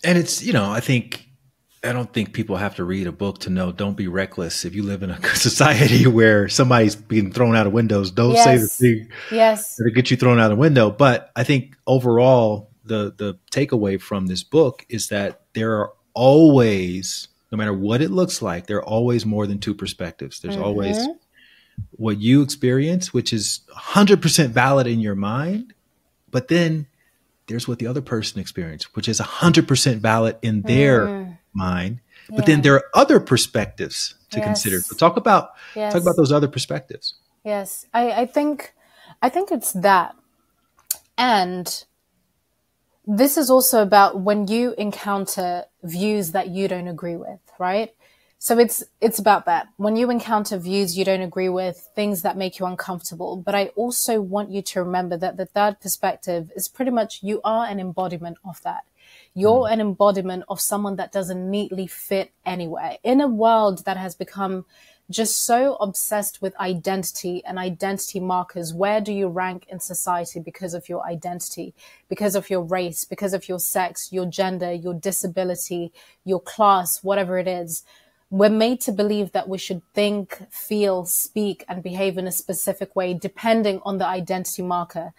And it's, you know, I don't think people have to read a book to know, don't be reckless. If you live in a society where somebody's being thrown out of windows, don't say the thing that'll get you thrown out of the window. But I think overall, the takeaway from this book is that there are always, no matter what it looks like, there are always more than two perspectives. There's always what you experience, which is 100% valid in your mind, but then there's what the other person experienced, which is 100% valid in their mind, but then there are other perspectives to consider. So talk about those other perspectives. Yes, I think it's that, and this is also about when you encounter views that you don't agree with, right? So it's about that. When you encounter views you don't agree with, things that make you uncomfortable. But I also want you to remember that the third perspective is pretty much you are an embodiment of that. You're an embodiment of someone that doesn't neatly fit anywhere. In a world that has become just so obsessed with identity and identity markers, where do you rank in society because of your identity, because of your race, because of your sex, your gender, your disability, your class, whatever it is? We're made to believe that we should think, feel, speak, and behave in a specific way, depending on the identity marker.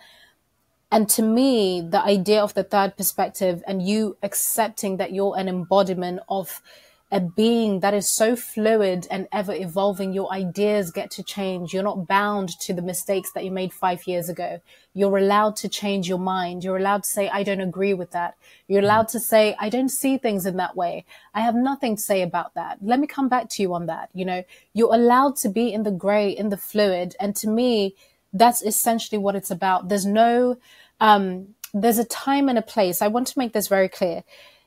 And to me, the idea of the third perspective and you accepting that you're an embodiment of a being that is so fluid and ever evolving, your ideas get to change. You're not bound to the mistakes that you made 5 years ago. You're allowed to change your mind. You're allowed to say, I don't agree with that. You're allowed to say, I don't see things in that way. I have nothing to say about that. Let me come back to you on that. You know, you're allowed to be in the gray, in the fluid. And to me, that's essentially what it's about. There's no, there's a time and a place. I want to make this very clear.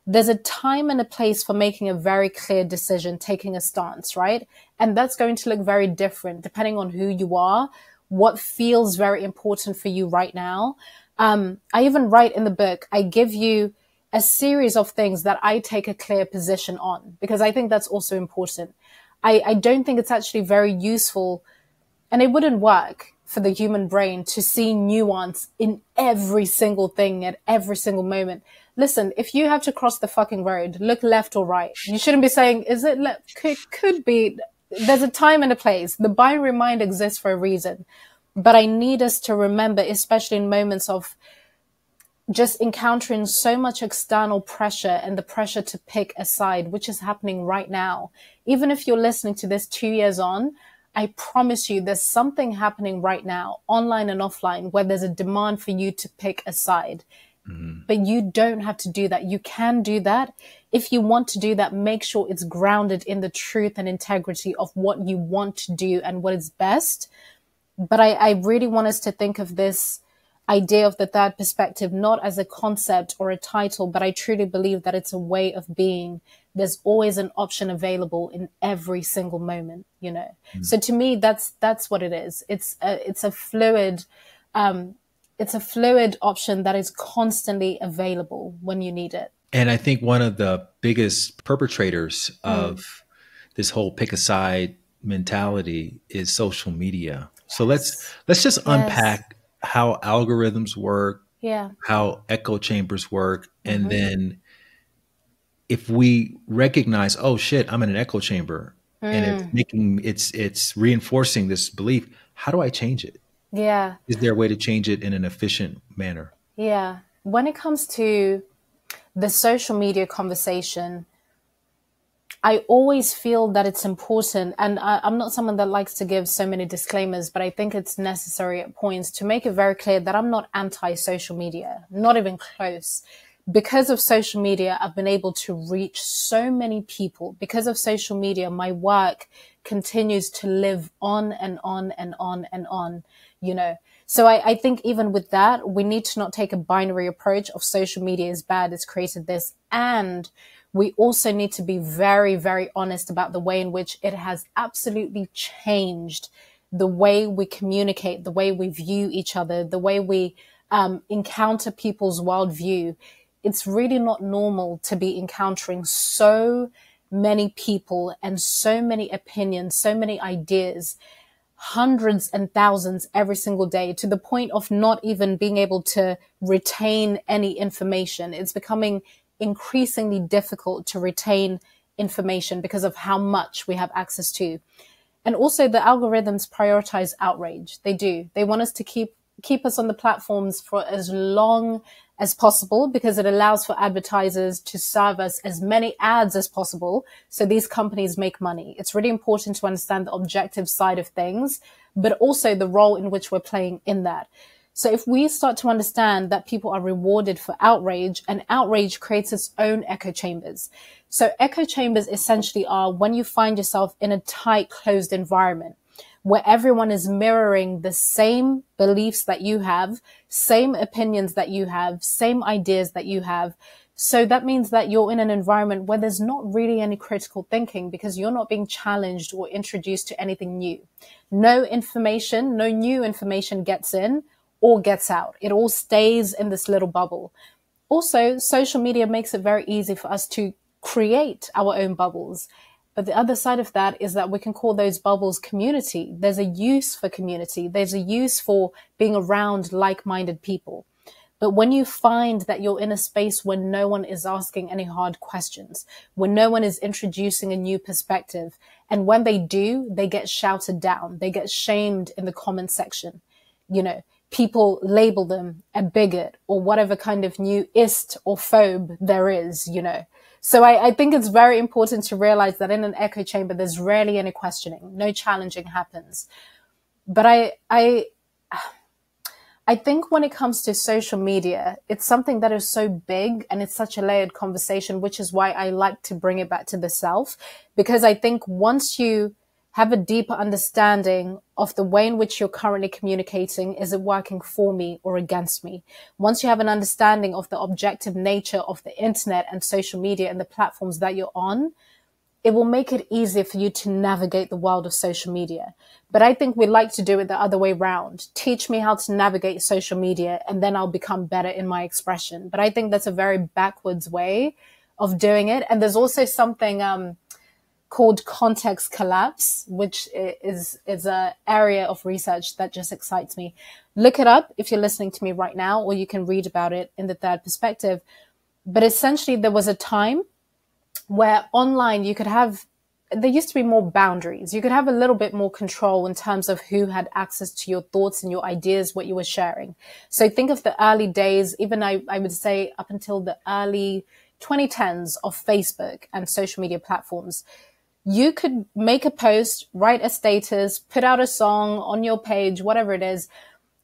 There's a time and a place for making a very clear decision, taking a stance, right? And that's going to look very different depending on who you are, what feels very important for you right now. I even write in the book, I give you a series of things that I take a clear position on, because I think that's also important. I don't think it's actually very useful, and it wouldn't work for the human brain to see nuance in every single thing at every single moment. Listen, if you have to cross the fucking road, look left or right. You shouldn't be saying, is it left? Could be. There's a time and a place. The binary mind exists for a reason. But I need us to remember, especially in moments of just encountering so much external pressure and the pressure to pick a side, which is happening right now. Even if you're listening to this 2 years on, I promise you there's something happening right now, online and offline, where there's a demand for you to pick a side. Mm-hmm. But you don't have to do that. You can do that. If you want to do that, make sure it's grounded in the truth and integrity of what you want to do and what is best. But I really want us to think of this idea of the third perspective, not as a concept or a title, but I truly believe that it's a way of being. There's always an option available in every single moment, you know? Mm. So to me, that's what it is. It's a fluid option that is constantly available when you need it. And I think one of the biggest perpetrators of this whole pick a side mentality is social media. Yes. So let's just unpack how algorithms work, how echo chambers work, and then if we recognize, oh shit, I'm in an echo chamber, and it's reinforcing this belief, how do I change it? Yeah. Is there a way to change it in an efficient manner? Yeah. When it comes to the social media conversation, I always feel that it's important, and I'm not someone that likes to give so many disclaimers, but I think it's necessary at points to make it very clear that I'm not anti-social media, not even close. Because of social media, I've been able to reach so many people. Because of social media, my work continues to live on and on and on and on, you know. So I think even with that, we need to not take a binary approach of social media is bad, it's created this. And we also need to be very, very honest about the way in which it has absolutely changed the way we communicate, the way we view each other, the way we encounter people's worldview. It's really not normal to be encountering so many people and so many opinions, so many ideas, hundreds and thousands every single day, to the point of not even being able to retain any information. It's becoming increasingly difficult to retain information because of how much we have access to. And also the algorithms prioritize outrage. They do. They want us to keep us on the platforms for as long as possible, because it allows for advertisers to serve us as many ads as possible. So these companies make money. It's really important to understand the objective side of things, but also the role in which we're playing in that. So if we start to understand that people are rewarded for outrage, and outrage creates its own echo chambers. So echo chambers essentially are when you find yourself in a tight, closed environment, where everyone is mirroring the same beliefs that you have, same opinions that you have, same ideas that you have. So that means that you're in an environment where there's not really any critical thinking because you're not being challenged or introduced to anything new. No information, no new information gets in or gets out. It all stays in this little bubble. Also, social media makes it very easy for us to create our own bubbles. But the other side of that is that we can call those bubbles community. There's a use for community. There's a use for being around like-minded people. But when you find that you're in a space where no one is asking any hard questions, when no one is introducing a new perspective, and when they do, they get shouted down, they get shamed in the comment section. You know, people label them a bigot or whatever kind of new ist or phobe there is, you know. So I think it's very important to realize that in an echo chamber, there's rarely any questioning, no challenging happens. But I think when it comes to social media, it's something that is so big and it's such a layered conversation, which is why I like to bring it back to the self, because I think once you have a deeper understanding of the way in which you're currently communicating, is it working for me or against me? Once you have an understanding of the objective nature of the internet and social media and the platforms that you're on, it will make it easier for you to navigate the world of social media. But I think we like to do it the other way around. Teach me how to navigate social media and then I'll become better in my expression. But I think that's a very backwards way of doing it. And there's also something called context collapse, which is an area of research that just excites me. Look it up if you're listening to me right now, or you can read about it in The Third Perspective. But essentially there was a time where online you could have, there used to be more boundaries. You could have a little bit more control in terms of who had access to your thoughts and your ideas, what you were sharing. So think of the early days, even I would say up until the early 2010s of Facebook and social media platforms. You could make a post, write a status, put out a song on your page, whatever it is.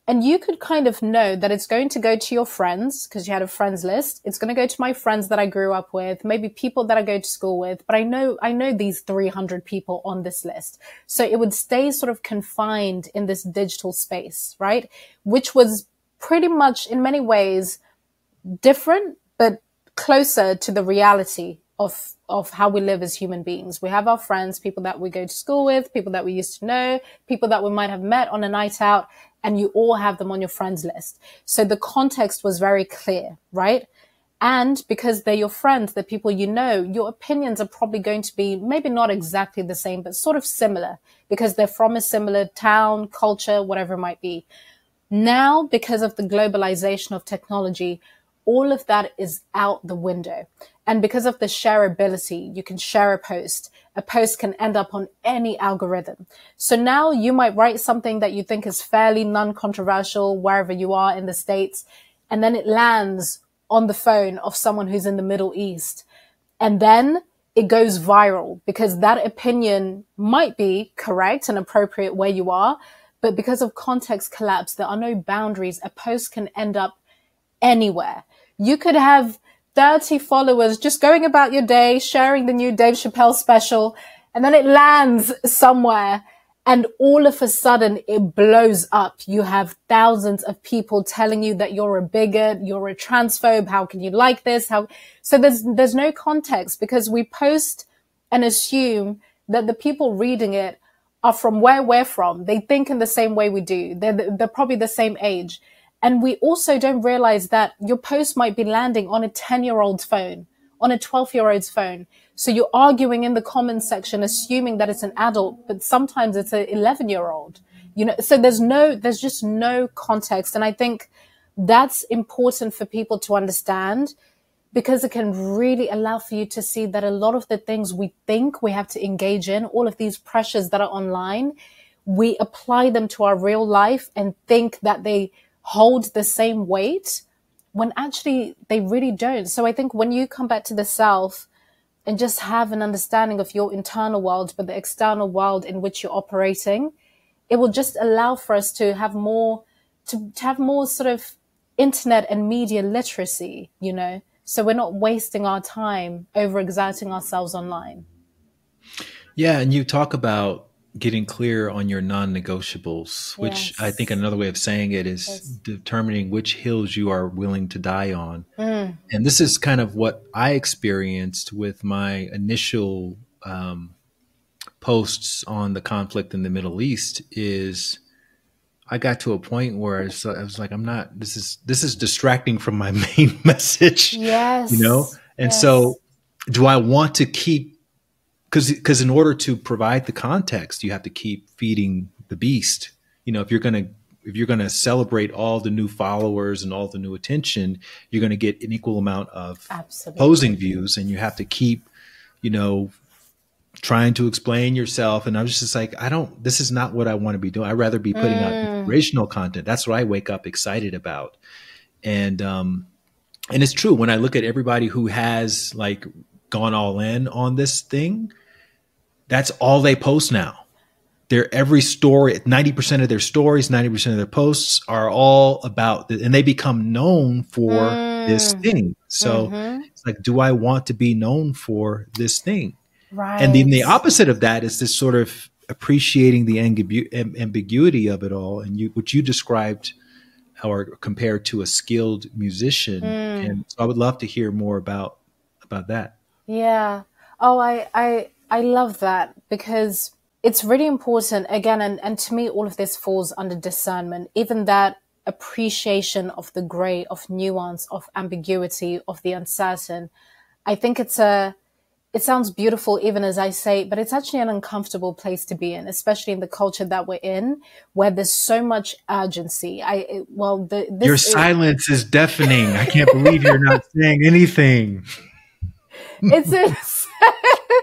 And you could kind of know that it's going to go to your friends because you had a friends list. It's going to go to my friends that I grew up with, maybe people that I go to school with. But I know these 300 people on this list. So it would stay sort of confined in this digital space, right? Which was pretty much in many ways different, but closer to the reality of how we live as human beings. We have our friends, people that we go to school with, people that we used to know, people that we might have met on a night out, and you all have them on your friends list. So the context was very clear, right? And because they're your friends, the people you know, your opinions are probably going to be maybe not exactly the same, but sort of similar because they're from a similar town, culture, whatever it might be. Now, because of the globalization of technology, all of that is out the window. And because of the shareability, you can share a post. A post can end up on any algorithm. So now you might write something that you think is fairly non-controversial wherever you are in the States, and then it lands on the phone of someone who's in the Middle East. And then it goes viral because that opinion might be correct and appropriate where you are, but because of context collapse, there are no boundaries. A post can end up anywhere. You could have 30 followers just going about your day, sharing the new Dave Chappelle special, and then it lands somewhere and all of a sudden it blows up. You have thousands of people telling you that you're a bigot, you're a transphobe, how can you like this? So there's no context because we post and assume that the people reading it are from where we're from. They think in the same way we do. They're probably the same age. And we also don't realize that your post might be landing on a 10-year-old's phone, on a 12-year-old's phone. So you're arguing in the comment section, assuming that it's an adult, but sometimes it's an 11-year-old, you know, so there's just no context. And I think that's important for people to understand because it can really allow for you to see that a lot of the things we think we have to engage in, all of these pressures that are online, we apply them to our real life and think that they hold the same weight when actually they really don't. So I think when you come back to the self and just have an understanding of your internal world, but the external world in which you're operating, it will just allow for us to have more, to have more sort of internet and media literacy, you know, so we're not wasting our time overexerting ourselves online. Yeah. And you talk about getting clear on your non-negotiables, which I think another way of saying it is determining which hills you are willing to die on. And this is kind of what I experienced with my initial posts on the conflict in the Middle East. Is I got to a point where I was like, I'm not, this is distracting from my main message, you know? And so do I want to keep, because in order to provide the context, you have to keep feeding the beast. You know, if you're going to celebrate all the new followers and all the new attention, you're going to get an equal amount of opposing views, and you have to keep, you know, trying to explain yourself. And I was just like, this is not what I want to be doing. I'd rather be putting out inspirational content. That's what I wake up excited about. And it's true. When I look at everybody who has like gone all in on this thing, that's all they post now. Their every story, 90% of their stories, 90% of their posts are all about this, and they become known for this thing. So it's like, do I want to be known for this thing? Right. And then the opposite of that is this sort of appreciating the ambiguity of it all, and which you described or compared to a skilled musician. And so I would love to hear more about that. Yeah. Oh, I love that, because it's really important again. And to me, all of this falls under discernment, even that appreciation of the gray, of nuance, of ambiguity, of the uncertain. I think it sounds beautiful even as I say, but it's actually an uncomfortable place to be in, especially in the culture that we're in, where there's so much urgency. Your silence is deafening. I can't believe you're not saying anything.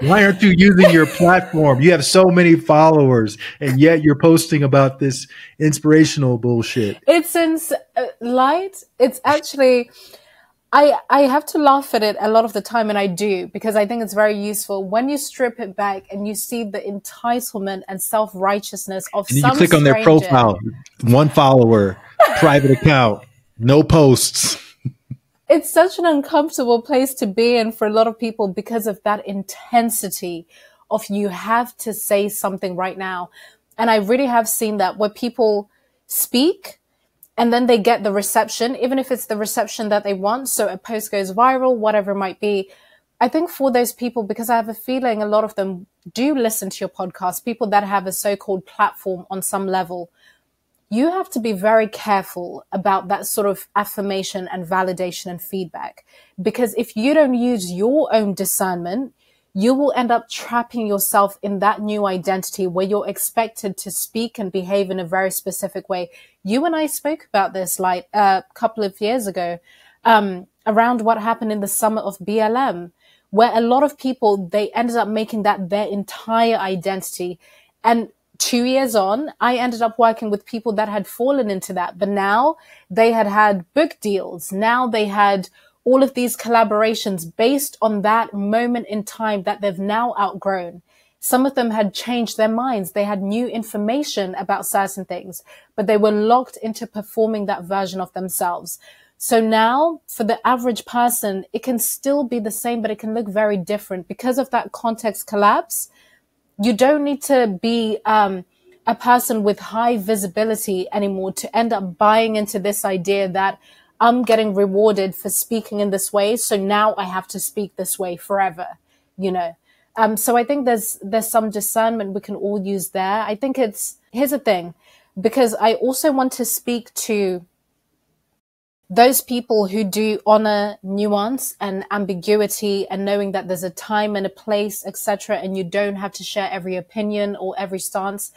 Why aren't you using your platform? You have so many followers, and yet you're posting about this inspirational bullshit. It's light. It's actually... I have to laugh at it a lot of the time, and I do, because I think it's very useful when you strip it back and you see the entitlement and self-righteousness of some stranger. And you click on their profile, one follower, private account, no posts. It's such an uncomfortable place to be in for a lot of people because of that intensity of you have to say something right now. And I really have seen that where people speak, and then they get the reception, even if it's the reception that they want. So a post goes viral, whatever it might be. I think for those people, because I have a feeling a lot of them do listen to your podcast, people that have a so-called platform on some level, you have to be very careful about that sort of affirmation and validation and feedback. Because if you don't use your own discernment, you will end up trapping yourself in that new identity where you're expected to speak and behave in a very specific way. You and I spoke about this like a couple of years ago around what happened in the summer of BLM, where a lot of people, they ended up making that their entire identity. And 2 years on, I ended up working with people that had fallen into that. But now they had book deals. Now they had all of these collaborations based on that moment in time that they've now outgrown. Some of them had changed their minds. They had new information about certain things, but they were locked into performing that version of themselves. So now for the average person, it can still be the same, but it can look very different because of that context collapse. You don't need to be a person with high visibility anymore to end up buying into this idea that I'm getting rewarded for speaking in this way, so now I have to speak this way forever, you know? So I think there's some discernment we can all use there. I think here's the thing, because I also want to speak to those people who do honor nuance and ambiguity and knowing that there's a time and a place, etc., and you don't have to share every opinion or every stance.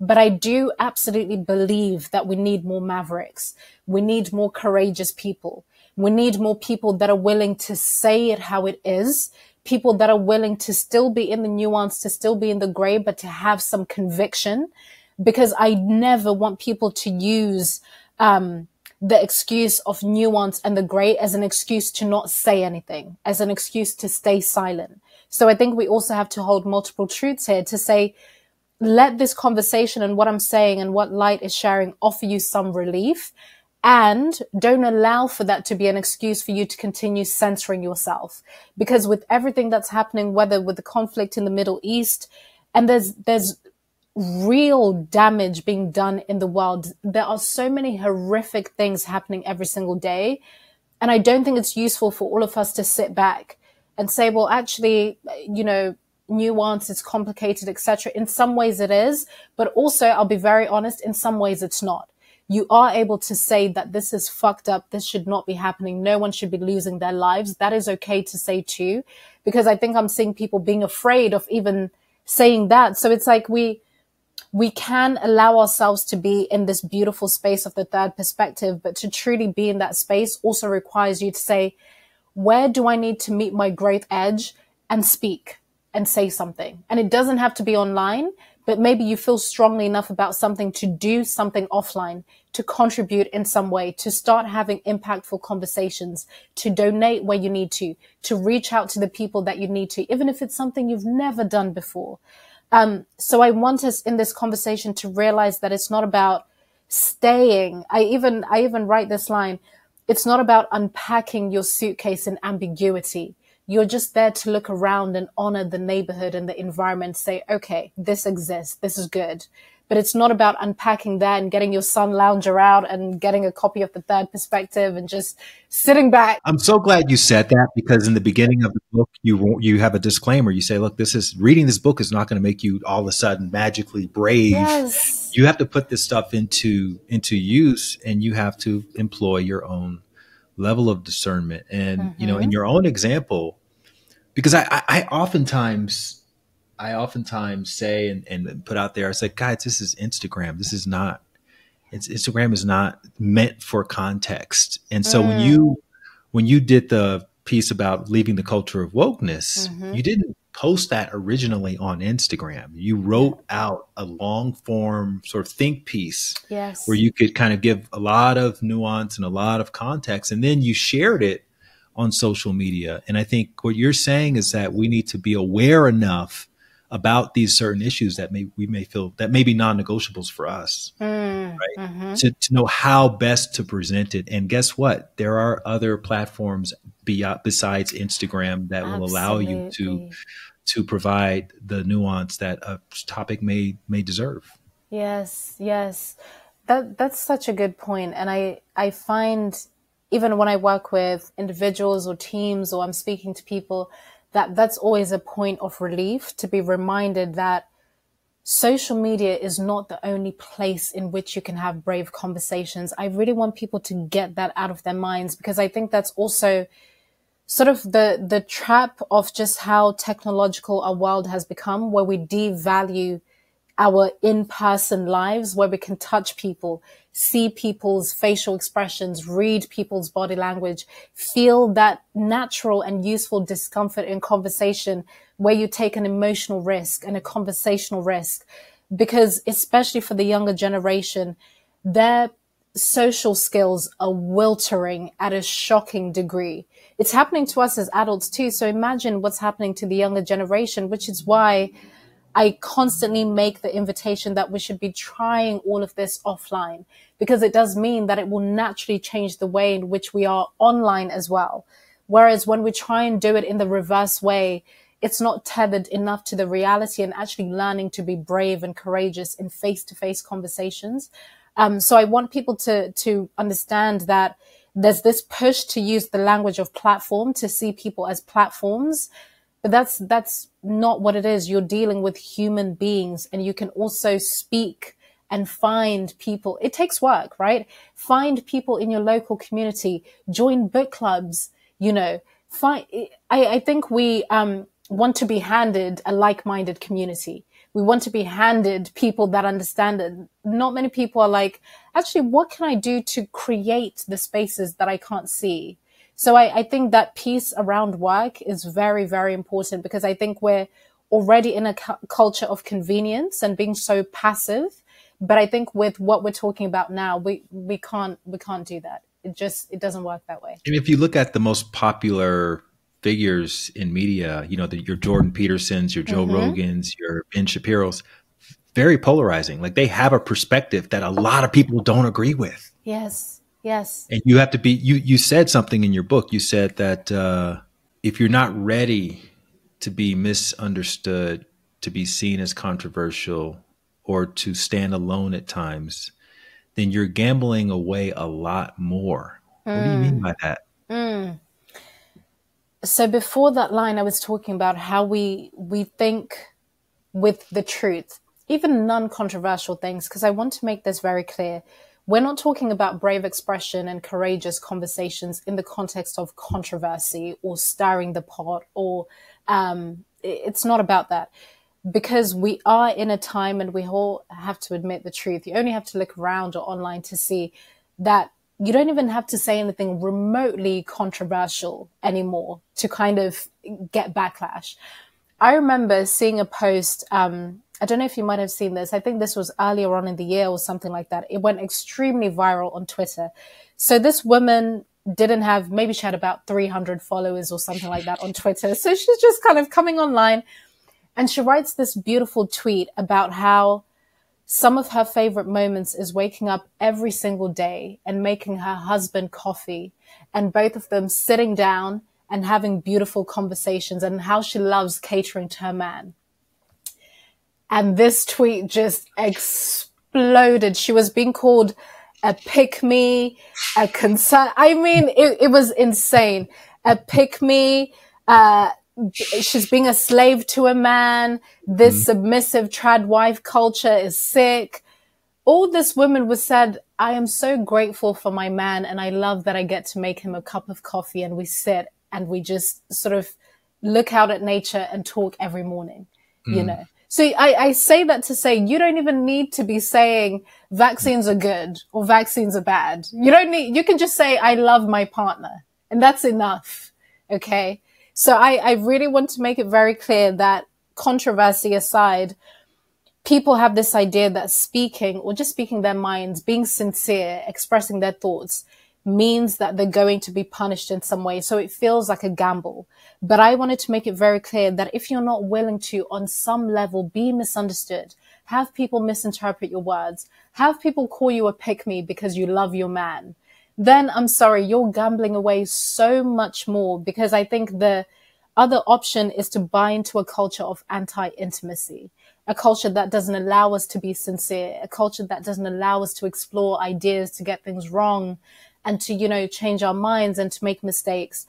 But I do absolutely believe that we need more mavericks. We need more courageous people. We need more people that are willing to say it how it is, people that are willing to still be in the nuance, to still be in the gray, but to have some conviction. Because I never want people to use the excuse of nuance and the gray as an excuse to not say anything, as an excuse to stay silent. So I think we also have to hold multiple truths here to say, let this conversation and what I'm saying and what light is sharing offer you some relief, and don't allow for that to be an excuse for you to continue censoring yourself. Because with everything that's happening, whether with the conflict in the Middle East, and there's real damage being done in the world. There are so many horrific things happening every single day. And I don't think it's useful for all of us to sit back and say, well, actually, you know, nuance, it's complicated, etc. In some ways it is, but also I'll be very honest, in some ways it's not. You are able to say that this is fucked up. This should not be happening. No one should be losing their lives. That is okay to say too, because I think I'm seeing people being afraid of even saying that. So it's like we can allow ourselves to be in this beautiful space of the third perspective, but to truly be in that space also requires you to say, where do I need to meet my growth edge and speak and say something? And it doesn't have to be online. But maybe you feel strongly enough about something to do something offline, to contribute in some way, to start having impactful conversations, to donate where you need to reach out to the people that you need to, even if it's something you've never done before. So I want us in this conversation to realize that it's not about staying. I even write this line. It's not about unpacking your suitcase in ambiguity. You're just there to look around and honor the neighborhood and the environment, say, okay, this exists, this is good. But it's not about unpacking that and getting your sun lounger out and getting a copy of The Third Perspective and just sitting back. I'm so glad you said that, because in the beginning of the book, you have a disclaimer. You say, look, reading this book is not going to make you all of a sudden magically brave. Yes. You have to put this stuff into use, and you have to employ your own level of discernment. And, you know, in your own example, because I oftentimes say and put out there, I say, guys, this is Instagram. This is not, Instagram is not meant for context. And so when you did the piece about leaving the culture of wokeness, you didn't post that originally on Instagram. You wrote out a long form sort of think piece where you could kind of give a lot of nuance and a lot of context. And then you shared it on social media. And I think what you're saying is that we need to be aware enough about these certain issues that we may feel that may be non-negotiables for us, right? To know how best to present it. And guess what? There are other platforms besides Instagram that will allow you to provide the nuance that a topic may deserve. Yes, yes. That's such a good point. And I find, even when I work with individuals or teams, or I'm speaking to people, that's always a point of relief, to be reminded that social media is not the only place in which you can have brave conversations. I really want people to get that out of their minds, because I think that's also sort of the trap of just how technological our world has become, where we devalue our in-person lives, where we can touch people, see people's facial expressions, read people's body language, feel that natural and useful discomfort in conversation, where you take an emotional risk and a conversational risk, because especially for the younger generation, their social skills are wilting at a shocking degree. It's happening to us as adults too. So imagine what's happening to the younger generation, which is why I constantly make the invitation that we should be trying all of this offline, because it does mean that it will naturally change the way in which we are online as well. Whereas when we try and do it in the reverse way, it's not tethered enough to the reality and actually learning to be brave and courageous in face-to-face conversations. So I want people to understand that there's this push to use the language of platform, to see people as platforms. But that's not what it is. You're dealing with human beings, and you can also speak and find people. It takes work, right? Find people in your local community, join book clubs, you know, find, I think we want to be handed a like-minded community. We want to be handed people that understand it. Not many people are like, actually, what can I do to create the spaces that I can't see? So I think that piece around work is very, very important, because I think we're already in a culture of convenience and being so passive. But I think with what we're talking about now, we can't do that. It doesn't work that way. And if you look at the most popular figures in media, you know, your Jordan Petersons, your Joe Rogans, your Ben Shapiros, very polarizing. Like, they have a perspective that a lot of people don't agree with. Yes. Yes. And you have to be, you said something in your book. You said that if you're not ready to be misunderstood, to be seen as controversial, or to stand alone at times, then you're gambling away a lot more. Mm. What do you mean by that? Mm. So before that line, I was talking about how we think with the truth, even non-controversial things, because I want to make this very clear. We're not talking about brave expression and courageous conversations in the context of controversy or stirring the pot, or it's not about that, because we are in a time and we all have to admit the truth. You only have to look around or online to see that you don't even have to say anything remotely controversial anymore to kind of get backlash. I remember seeing a post, I don't know if you might have seen this. I think this was earlier on in the year or something like that. It went extremely viral on Twitter. So this woman didn't have, maybe she had about 300 followers or something like that on Twitter. So she's just kind of coming online and she writes this beautiful tweet about how some of her favorite moments is waking up every single day and making her husband coffee and both of them sitting down and having beautiful conversations, and how she loves catering to her man. And this tweet just exploded. She was being called a pick-me, a concern. I mean, it was insane. A pick-me, she's being a slave to a man. This submissive trad wife culture is sick. All this woman was said, I am so grateful for my man and I love that I get to make him a cup of coffee and we sit and we just sort of look out at nature and talk every morning, you know. So I say that to say, you don't even need to be saying vaccines are good or vaccines are bad. You don't need, you can just say, I love my partner, and that's enough. Okay. So I really want to make it very clear that, controversy aside, people have this idea that speaking, or just speaking their minds, being sincere, expressing their thoughts, means that they're going to be punished in some way. So it feels like a gamble. But I wanted to make it very clear that if you're not willing to, on some level, be misunderstood, have people misinterpret your words, have people call you a pick-me because you love your man, then I'm sorry, you're gambling away so much more, because I think the other option is to buy into a culture of anti-intimacy, a culture that doesn't allow us to be sincere, a culture that doesn't allow us to explore ideas, to get things wrong, and to, you know, change our minds and to make mistakes.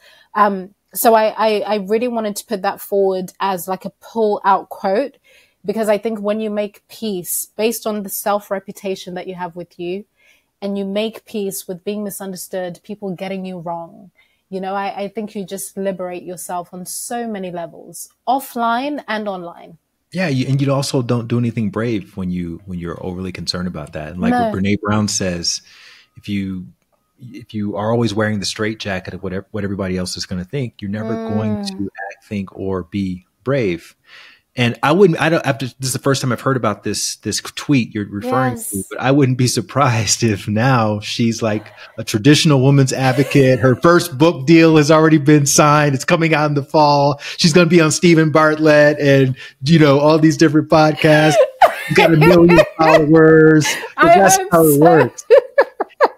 So I really wanted to put that forward as like a pull out quote, because I think when you make peace based on the self-reputation that you have with you, and you make peace with being misunderstood, people getting you wrong, you know, I think you just liberate yourself on so many levels, offline and online. Yeah. And you also don't do anything brave when you're overly concerned about that. And like what Brene Brown says, if you are always wearing the straitjacket of what everybody else is going to think, you're never going to act, think, or be brave. And this is the first time I've heard about this tweet you're referring to, but I wouldn't be surprised if now she's like a traditional woman's advocate. Her first book deal has already been signed. It's coming out in the fall. She's going to be on Stephen Bartlett and, you know, all these different podcasts. She's got 1 million followers. That's how it works.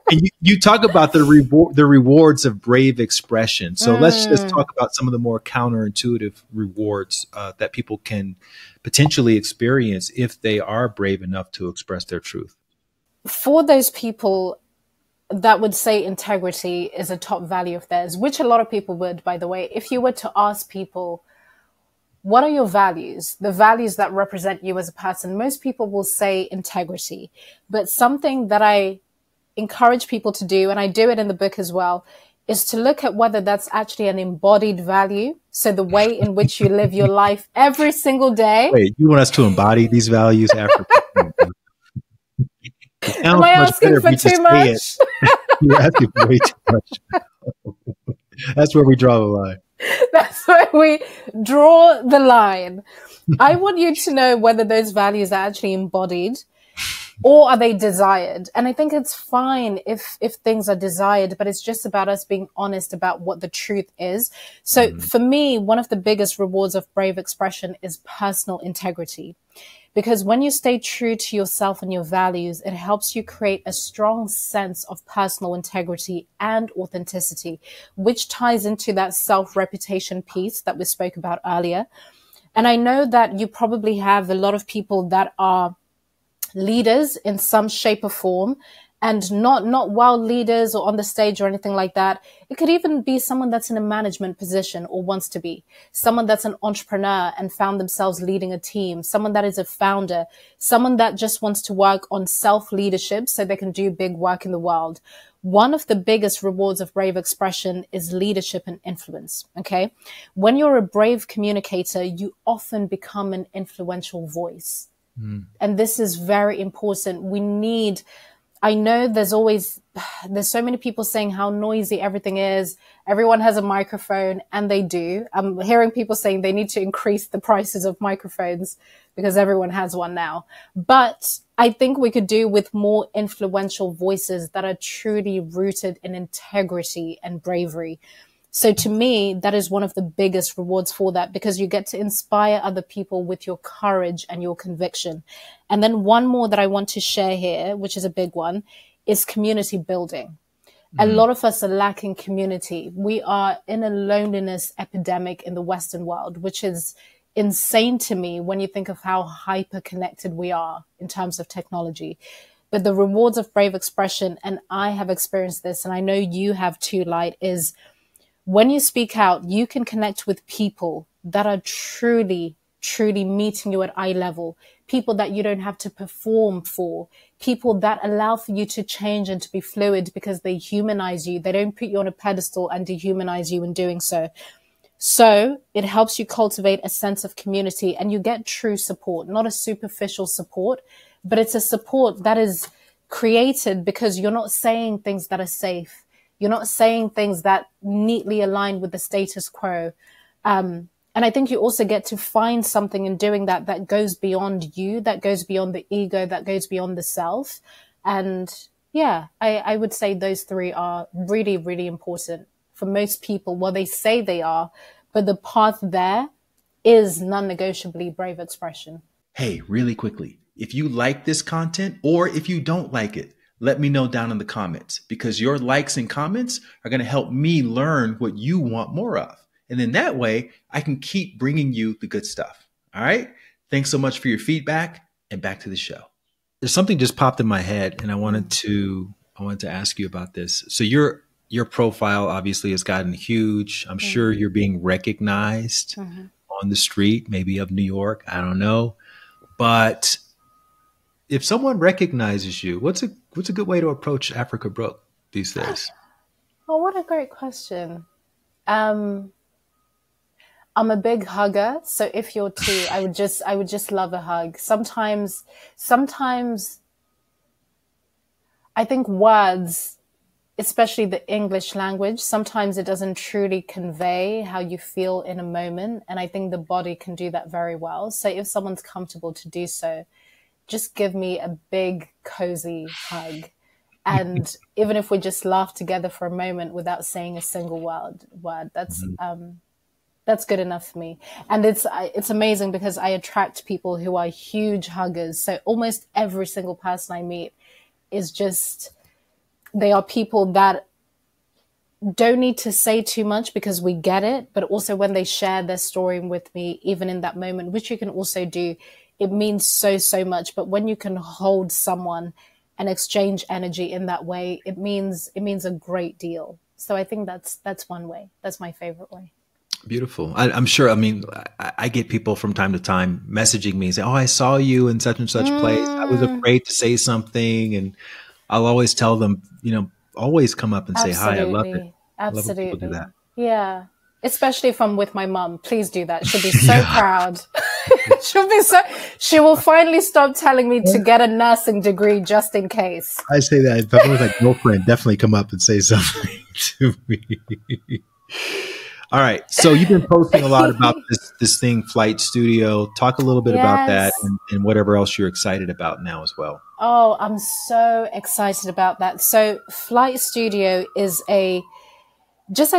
And you talk about the rewards of brave expression. So let's just talk about some of the more counterintuitive rewards that people can potentially experience if they are brave enough to express their truth. For those people that would say integrity is a top value of theirs, which a lot of people would, by the way, if you were to ask people, what are your values? The values that represent you as a person. Most people will say integrity, but something that I encourage people to do, and I do it in the book as well, is to look at whether that's actually an embodied value. So the way in which you live your life every single day. Wait, you want us to embody these values after? Am I asking for too much? You're asking for way too much. That's where we draw the line. That's where we draw the line. I want you to know whether those values are actually embodied, or are they desired? And I think it's fine if things are desired, but it's just about us being honest about what the truth is. So for me, one of the biggest rewards of brave expression is personal integrity. Because when you stay true to yourself and your values, it helps you create a strong sense of personal integrity and authenticity, which ties into that self-reputation piece that we spoke about earlier. And I know that you probably have a lot of people that are leaders in some shape or form, and not world leaders or on the stage or anything like that. It could even be someone that's in a management position or wants to be, someone that's an entrepreneur and found themselves leading a team, someone that is a founder, someone that just wants to work on self-leadership so they can do big work in the world. One of the biggest rewards of brave expression is leadership and influence, okay? When you're a brave communicator, you often become an influential voice. Mm. And this is very important. We need... I know there's so many people saying how noisy everything is. Everyone has a microphone, and they do. I'm hearing people saying they need to increase the prices of microphones because everyone has one now. But I think we could do with more influential voices that are truly rooted in integrity and bravery. So to me, that is one of the biggest rewards for that, because you get to inspire other people with your courage and your conviction. And then one more that I want to share here, which is a big one, is community building. Mm-hmm. A lot of us are lacking community. We are in a loneliness epidemic in the Western world, which is insane to me when you think of how hyper-connected we are in terms of technology. But the rewards of brave expression, and I have experienced this, and I know you have too, Light, is... when you speak out, you can connect with people that are truly, truly meeting you at eye level, people that you don't have to perform for, people that allow for you to change and to be fluid because they humanize you. They don't put you on a pedestal and dehumanize you in doing so. So it helps you cultivate a sense of community, and you get true support, not a superficial support, but it's a support that is created because you're not saying things that are safe. You're not saying things that neatly align with the status quo. And I think you also get to find something in doing that that goes beyond you, that goes beyond the ego, that goes beyond the self. And yeah, I would say those three are really, really important for most people. Well, they say they are, but the path there is non-negotiably brave expression. Hey, really quickly, if you like this content or if you don't like it, let me know down in the comments, because your likes and comments are going to help me learn what you want more of. And then that way I can keep bringing you the good stuff. All right. Thanks so much for your feedback, and back to the show. There's something just popped in my head, and I wanted to ask you about this. So your profile obviously has gotten huge. I'm sure you're being recognized on the street, maybe of New York. I don't know. But if someone recognizes you, what's a good way to approach Africa Brooke these days? Oh, what a great question. I'm a big hugger, so if you're too, I would just love a hug. Sometimes I think words, especially the English language, sometimes it doesn't truly convey how you feel in a moment, and I think the body can do that very well. So if someone's comfortable to do so, just give me a big, cozy hug. And even if we just laugh together for a moment without saying a single word, that's good enough for me. And it's amazing because I attract people who are huge huggers. So almost every single person I meet is just, they are people that don't need to say too much because we get it. But also when they share their story with me, even in that moment, which you can also do, it means so, so much. But when you can hold someone and exchange energy in that way, it means a great deal. So I think that's one way. That's my favorite way. Beautiful. I'm sure. I mean, I get people from time to time messaging me and say, "Oh, I saw you in such and such place. I was afraid to say something." And I'll always tell them, you know, always come up and say hi. I love it. Absolutely. I love people do that. Yeah. Especially if I'm with my mom, please do that. She'll be so proud. She will finally stop telling me to get a nursing degree just in case. I say that if I was like girlfriend, definitely come up and say something to me. All right. So you've been posting a lot about this thing, Flight Studio. Talk a little bit about that and whatever else you're excited about now as well. Oh, I'm so excited about that. So Flight Studio is I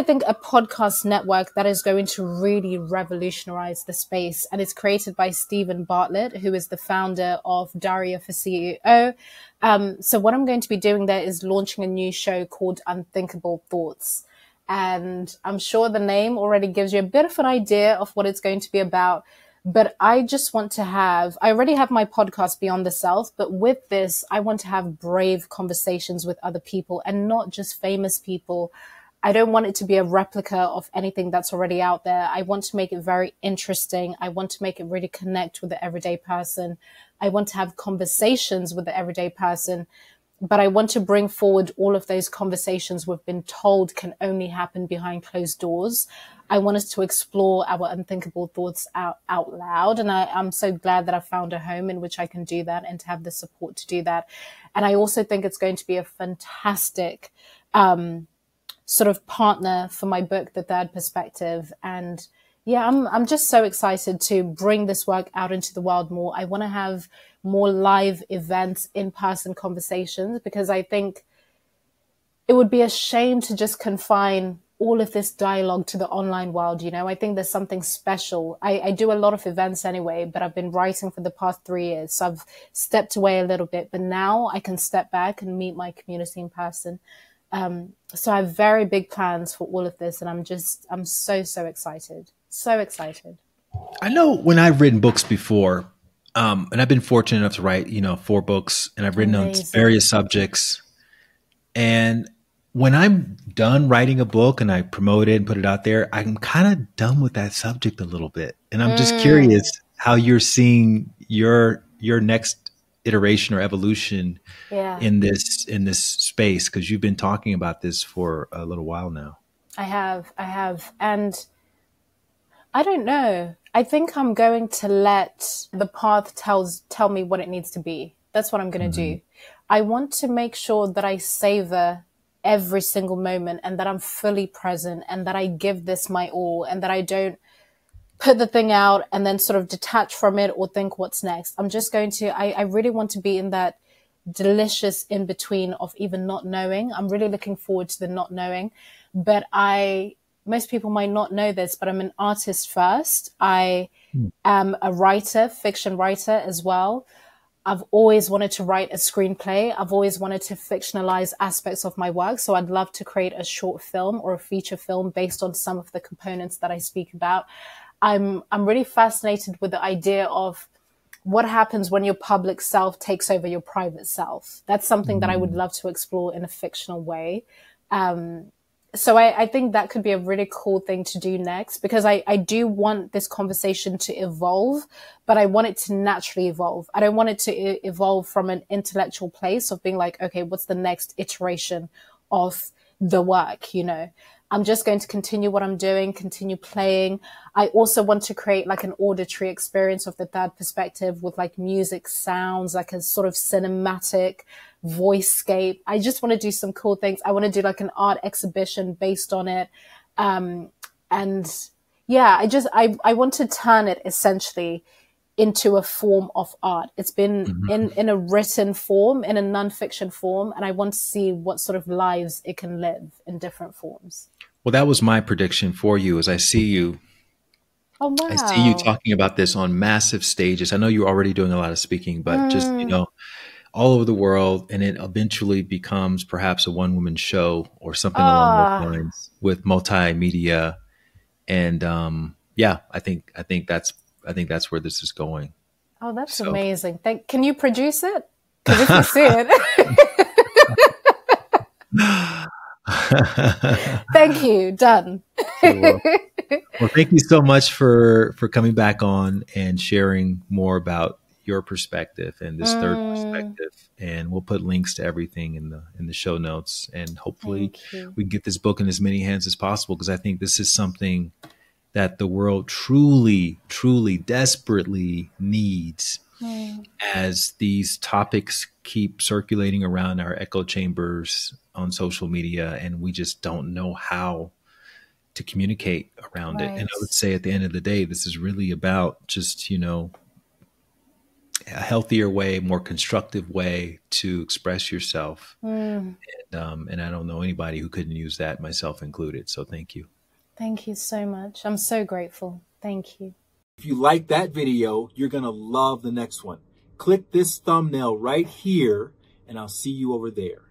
think a podcast network that is going to really revolutionize the space. And it's created by Stephen Bartlett, who is the founder of Daria for CEO. So what I'm going to be doing there is launching a new show called Unthinkable Thoughts. And I'm sure the name already gives you a bit of an idea of what it's going to be about. But I just want to have, I already have my podcast Beyond the Self, but with this, I want to have brave conversations with other people and not just famous people. I don't want it to be a replica of anything that's already out there. I want to make it very interesting. I want to make it really connect with the everyday person. I want to have conversations with the everyday person, but I want to bring forward all of those conversations we've been told can only happen behind closed doors. I want us to explore our unthinkable thoughts out loud. And I'm so glad that I found a home in which I can do that and to have the support to do that. And I also think it's going to be a fantastic, sort of partner for my book, The Third Perspective. And yeah, I'm just so excited to bring this work out into the world more. I want to have more live events, in-person conversations, because I think it would be a shame to just confine all of this dialogue to the online world. You know, I think there's something special. I do a lot of events anyway, but I've been writing for the past 3 years. So I've stepped away a little bit, but now I can step back and meet my community in person. So I have very big plans for all of this. And I'm so excited. So excited. I know when I've written books before, and I've been fortunate enough to write, 4 books, and I've written Amazing. On various subjects. And when I'm done writing a book and I promote it and put it out there, I'm kind of done with that subject a little bit. And I'm just curious how you're seeing your next iteration or evolution in this space, because you've been talking about this for a little while now. I have. And I don't know. I think I'm going to let the path tell me what it needs to be. That's what I'm going to do. I want to make sure that I savor every single moment and that I'm fully present and that I give this my all and that I don't put the thing out and then sort of detach from it or think what's next. I'm just going to, I really want to be in that delicious in between of even not knowing. I'm really looking forward to the not knowing, but most people might not know this, but I'm an artist first. I am a writer, fiction writer as well. I've always wanted to write a screenplay. I've always wanted to fictionalize aspects of my work. So I'd love to create a short film or a feature film based on some of the components that I speak about. I'm really fascinated with the idea of what happens when your public self takes over your private self. That's something that I would love to explore in a fictional way. So I think that could be a really cool thing to do next, because I do want this conversation to evolve, but I want it to naturally evolve. I don't want it to evolve from an intellectual place of being like, okay, what's the next iteration of the work, I'm just going to continue what I'm doing, continue playing. I also want to create like an auditory experience of The Third Perspective with like music, sounds, like a sort of cinematic voicescape. I just want to do some cool things. I want to do like an art exhibition based on it. I want to turn it essentially into a form of art. It's been in a written form, in a nonfiction form, and I want to see what sort of lives it can live in different forms. Well, that was my prediction for you. As I see you, I see you talking about this on massive stages. I know you're already doing a lot of speaking, but just, all over the world, and it eventually becomes perhaps a one-woman show or something along those lines with multimedia. And I think that's where this is going. Oh, that's amazing. Can you produce it? Because if you see it. Thank you. Done. Sure. Well, thank you so much for coming back on and sharing more about your perspective and this third perspective. And we'll put links to everything in the show notes. And hopefully we can get this book in as many hands as possible, because I think this is something that the world truly, truly, desperately needs as these topics keep circulating around our echo chambers on social media, and we just don't know how to communicate around it. And I would say at the end of the day, this is really about just, a healthier way, more constructive way to express yourself. And I don't know anybody who couldn't use that, myself included. So thank you. Thank you so much. I'm so grateful. Thank you. If you like that video, you're going to love the next one. Click this thumbnail right here, and I'll see you over there.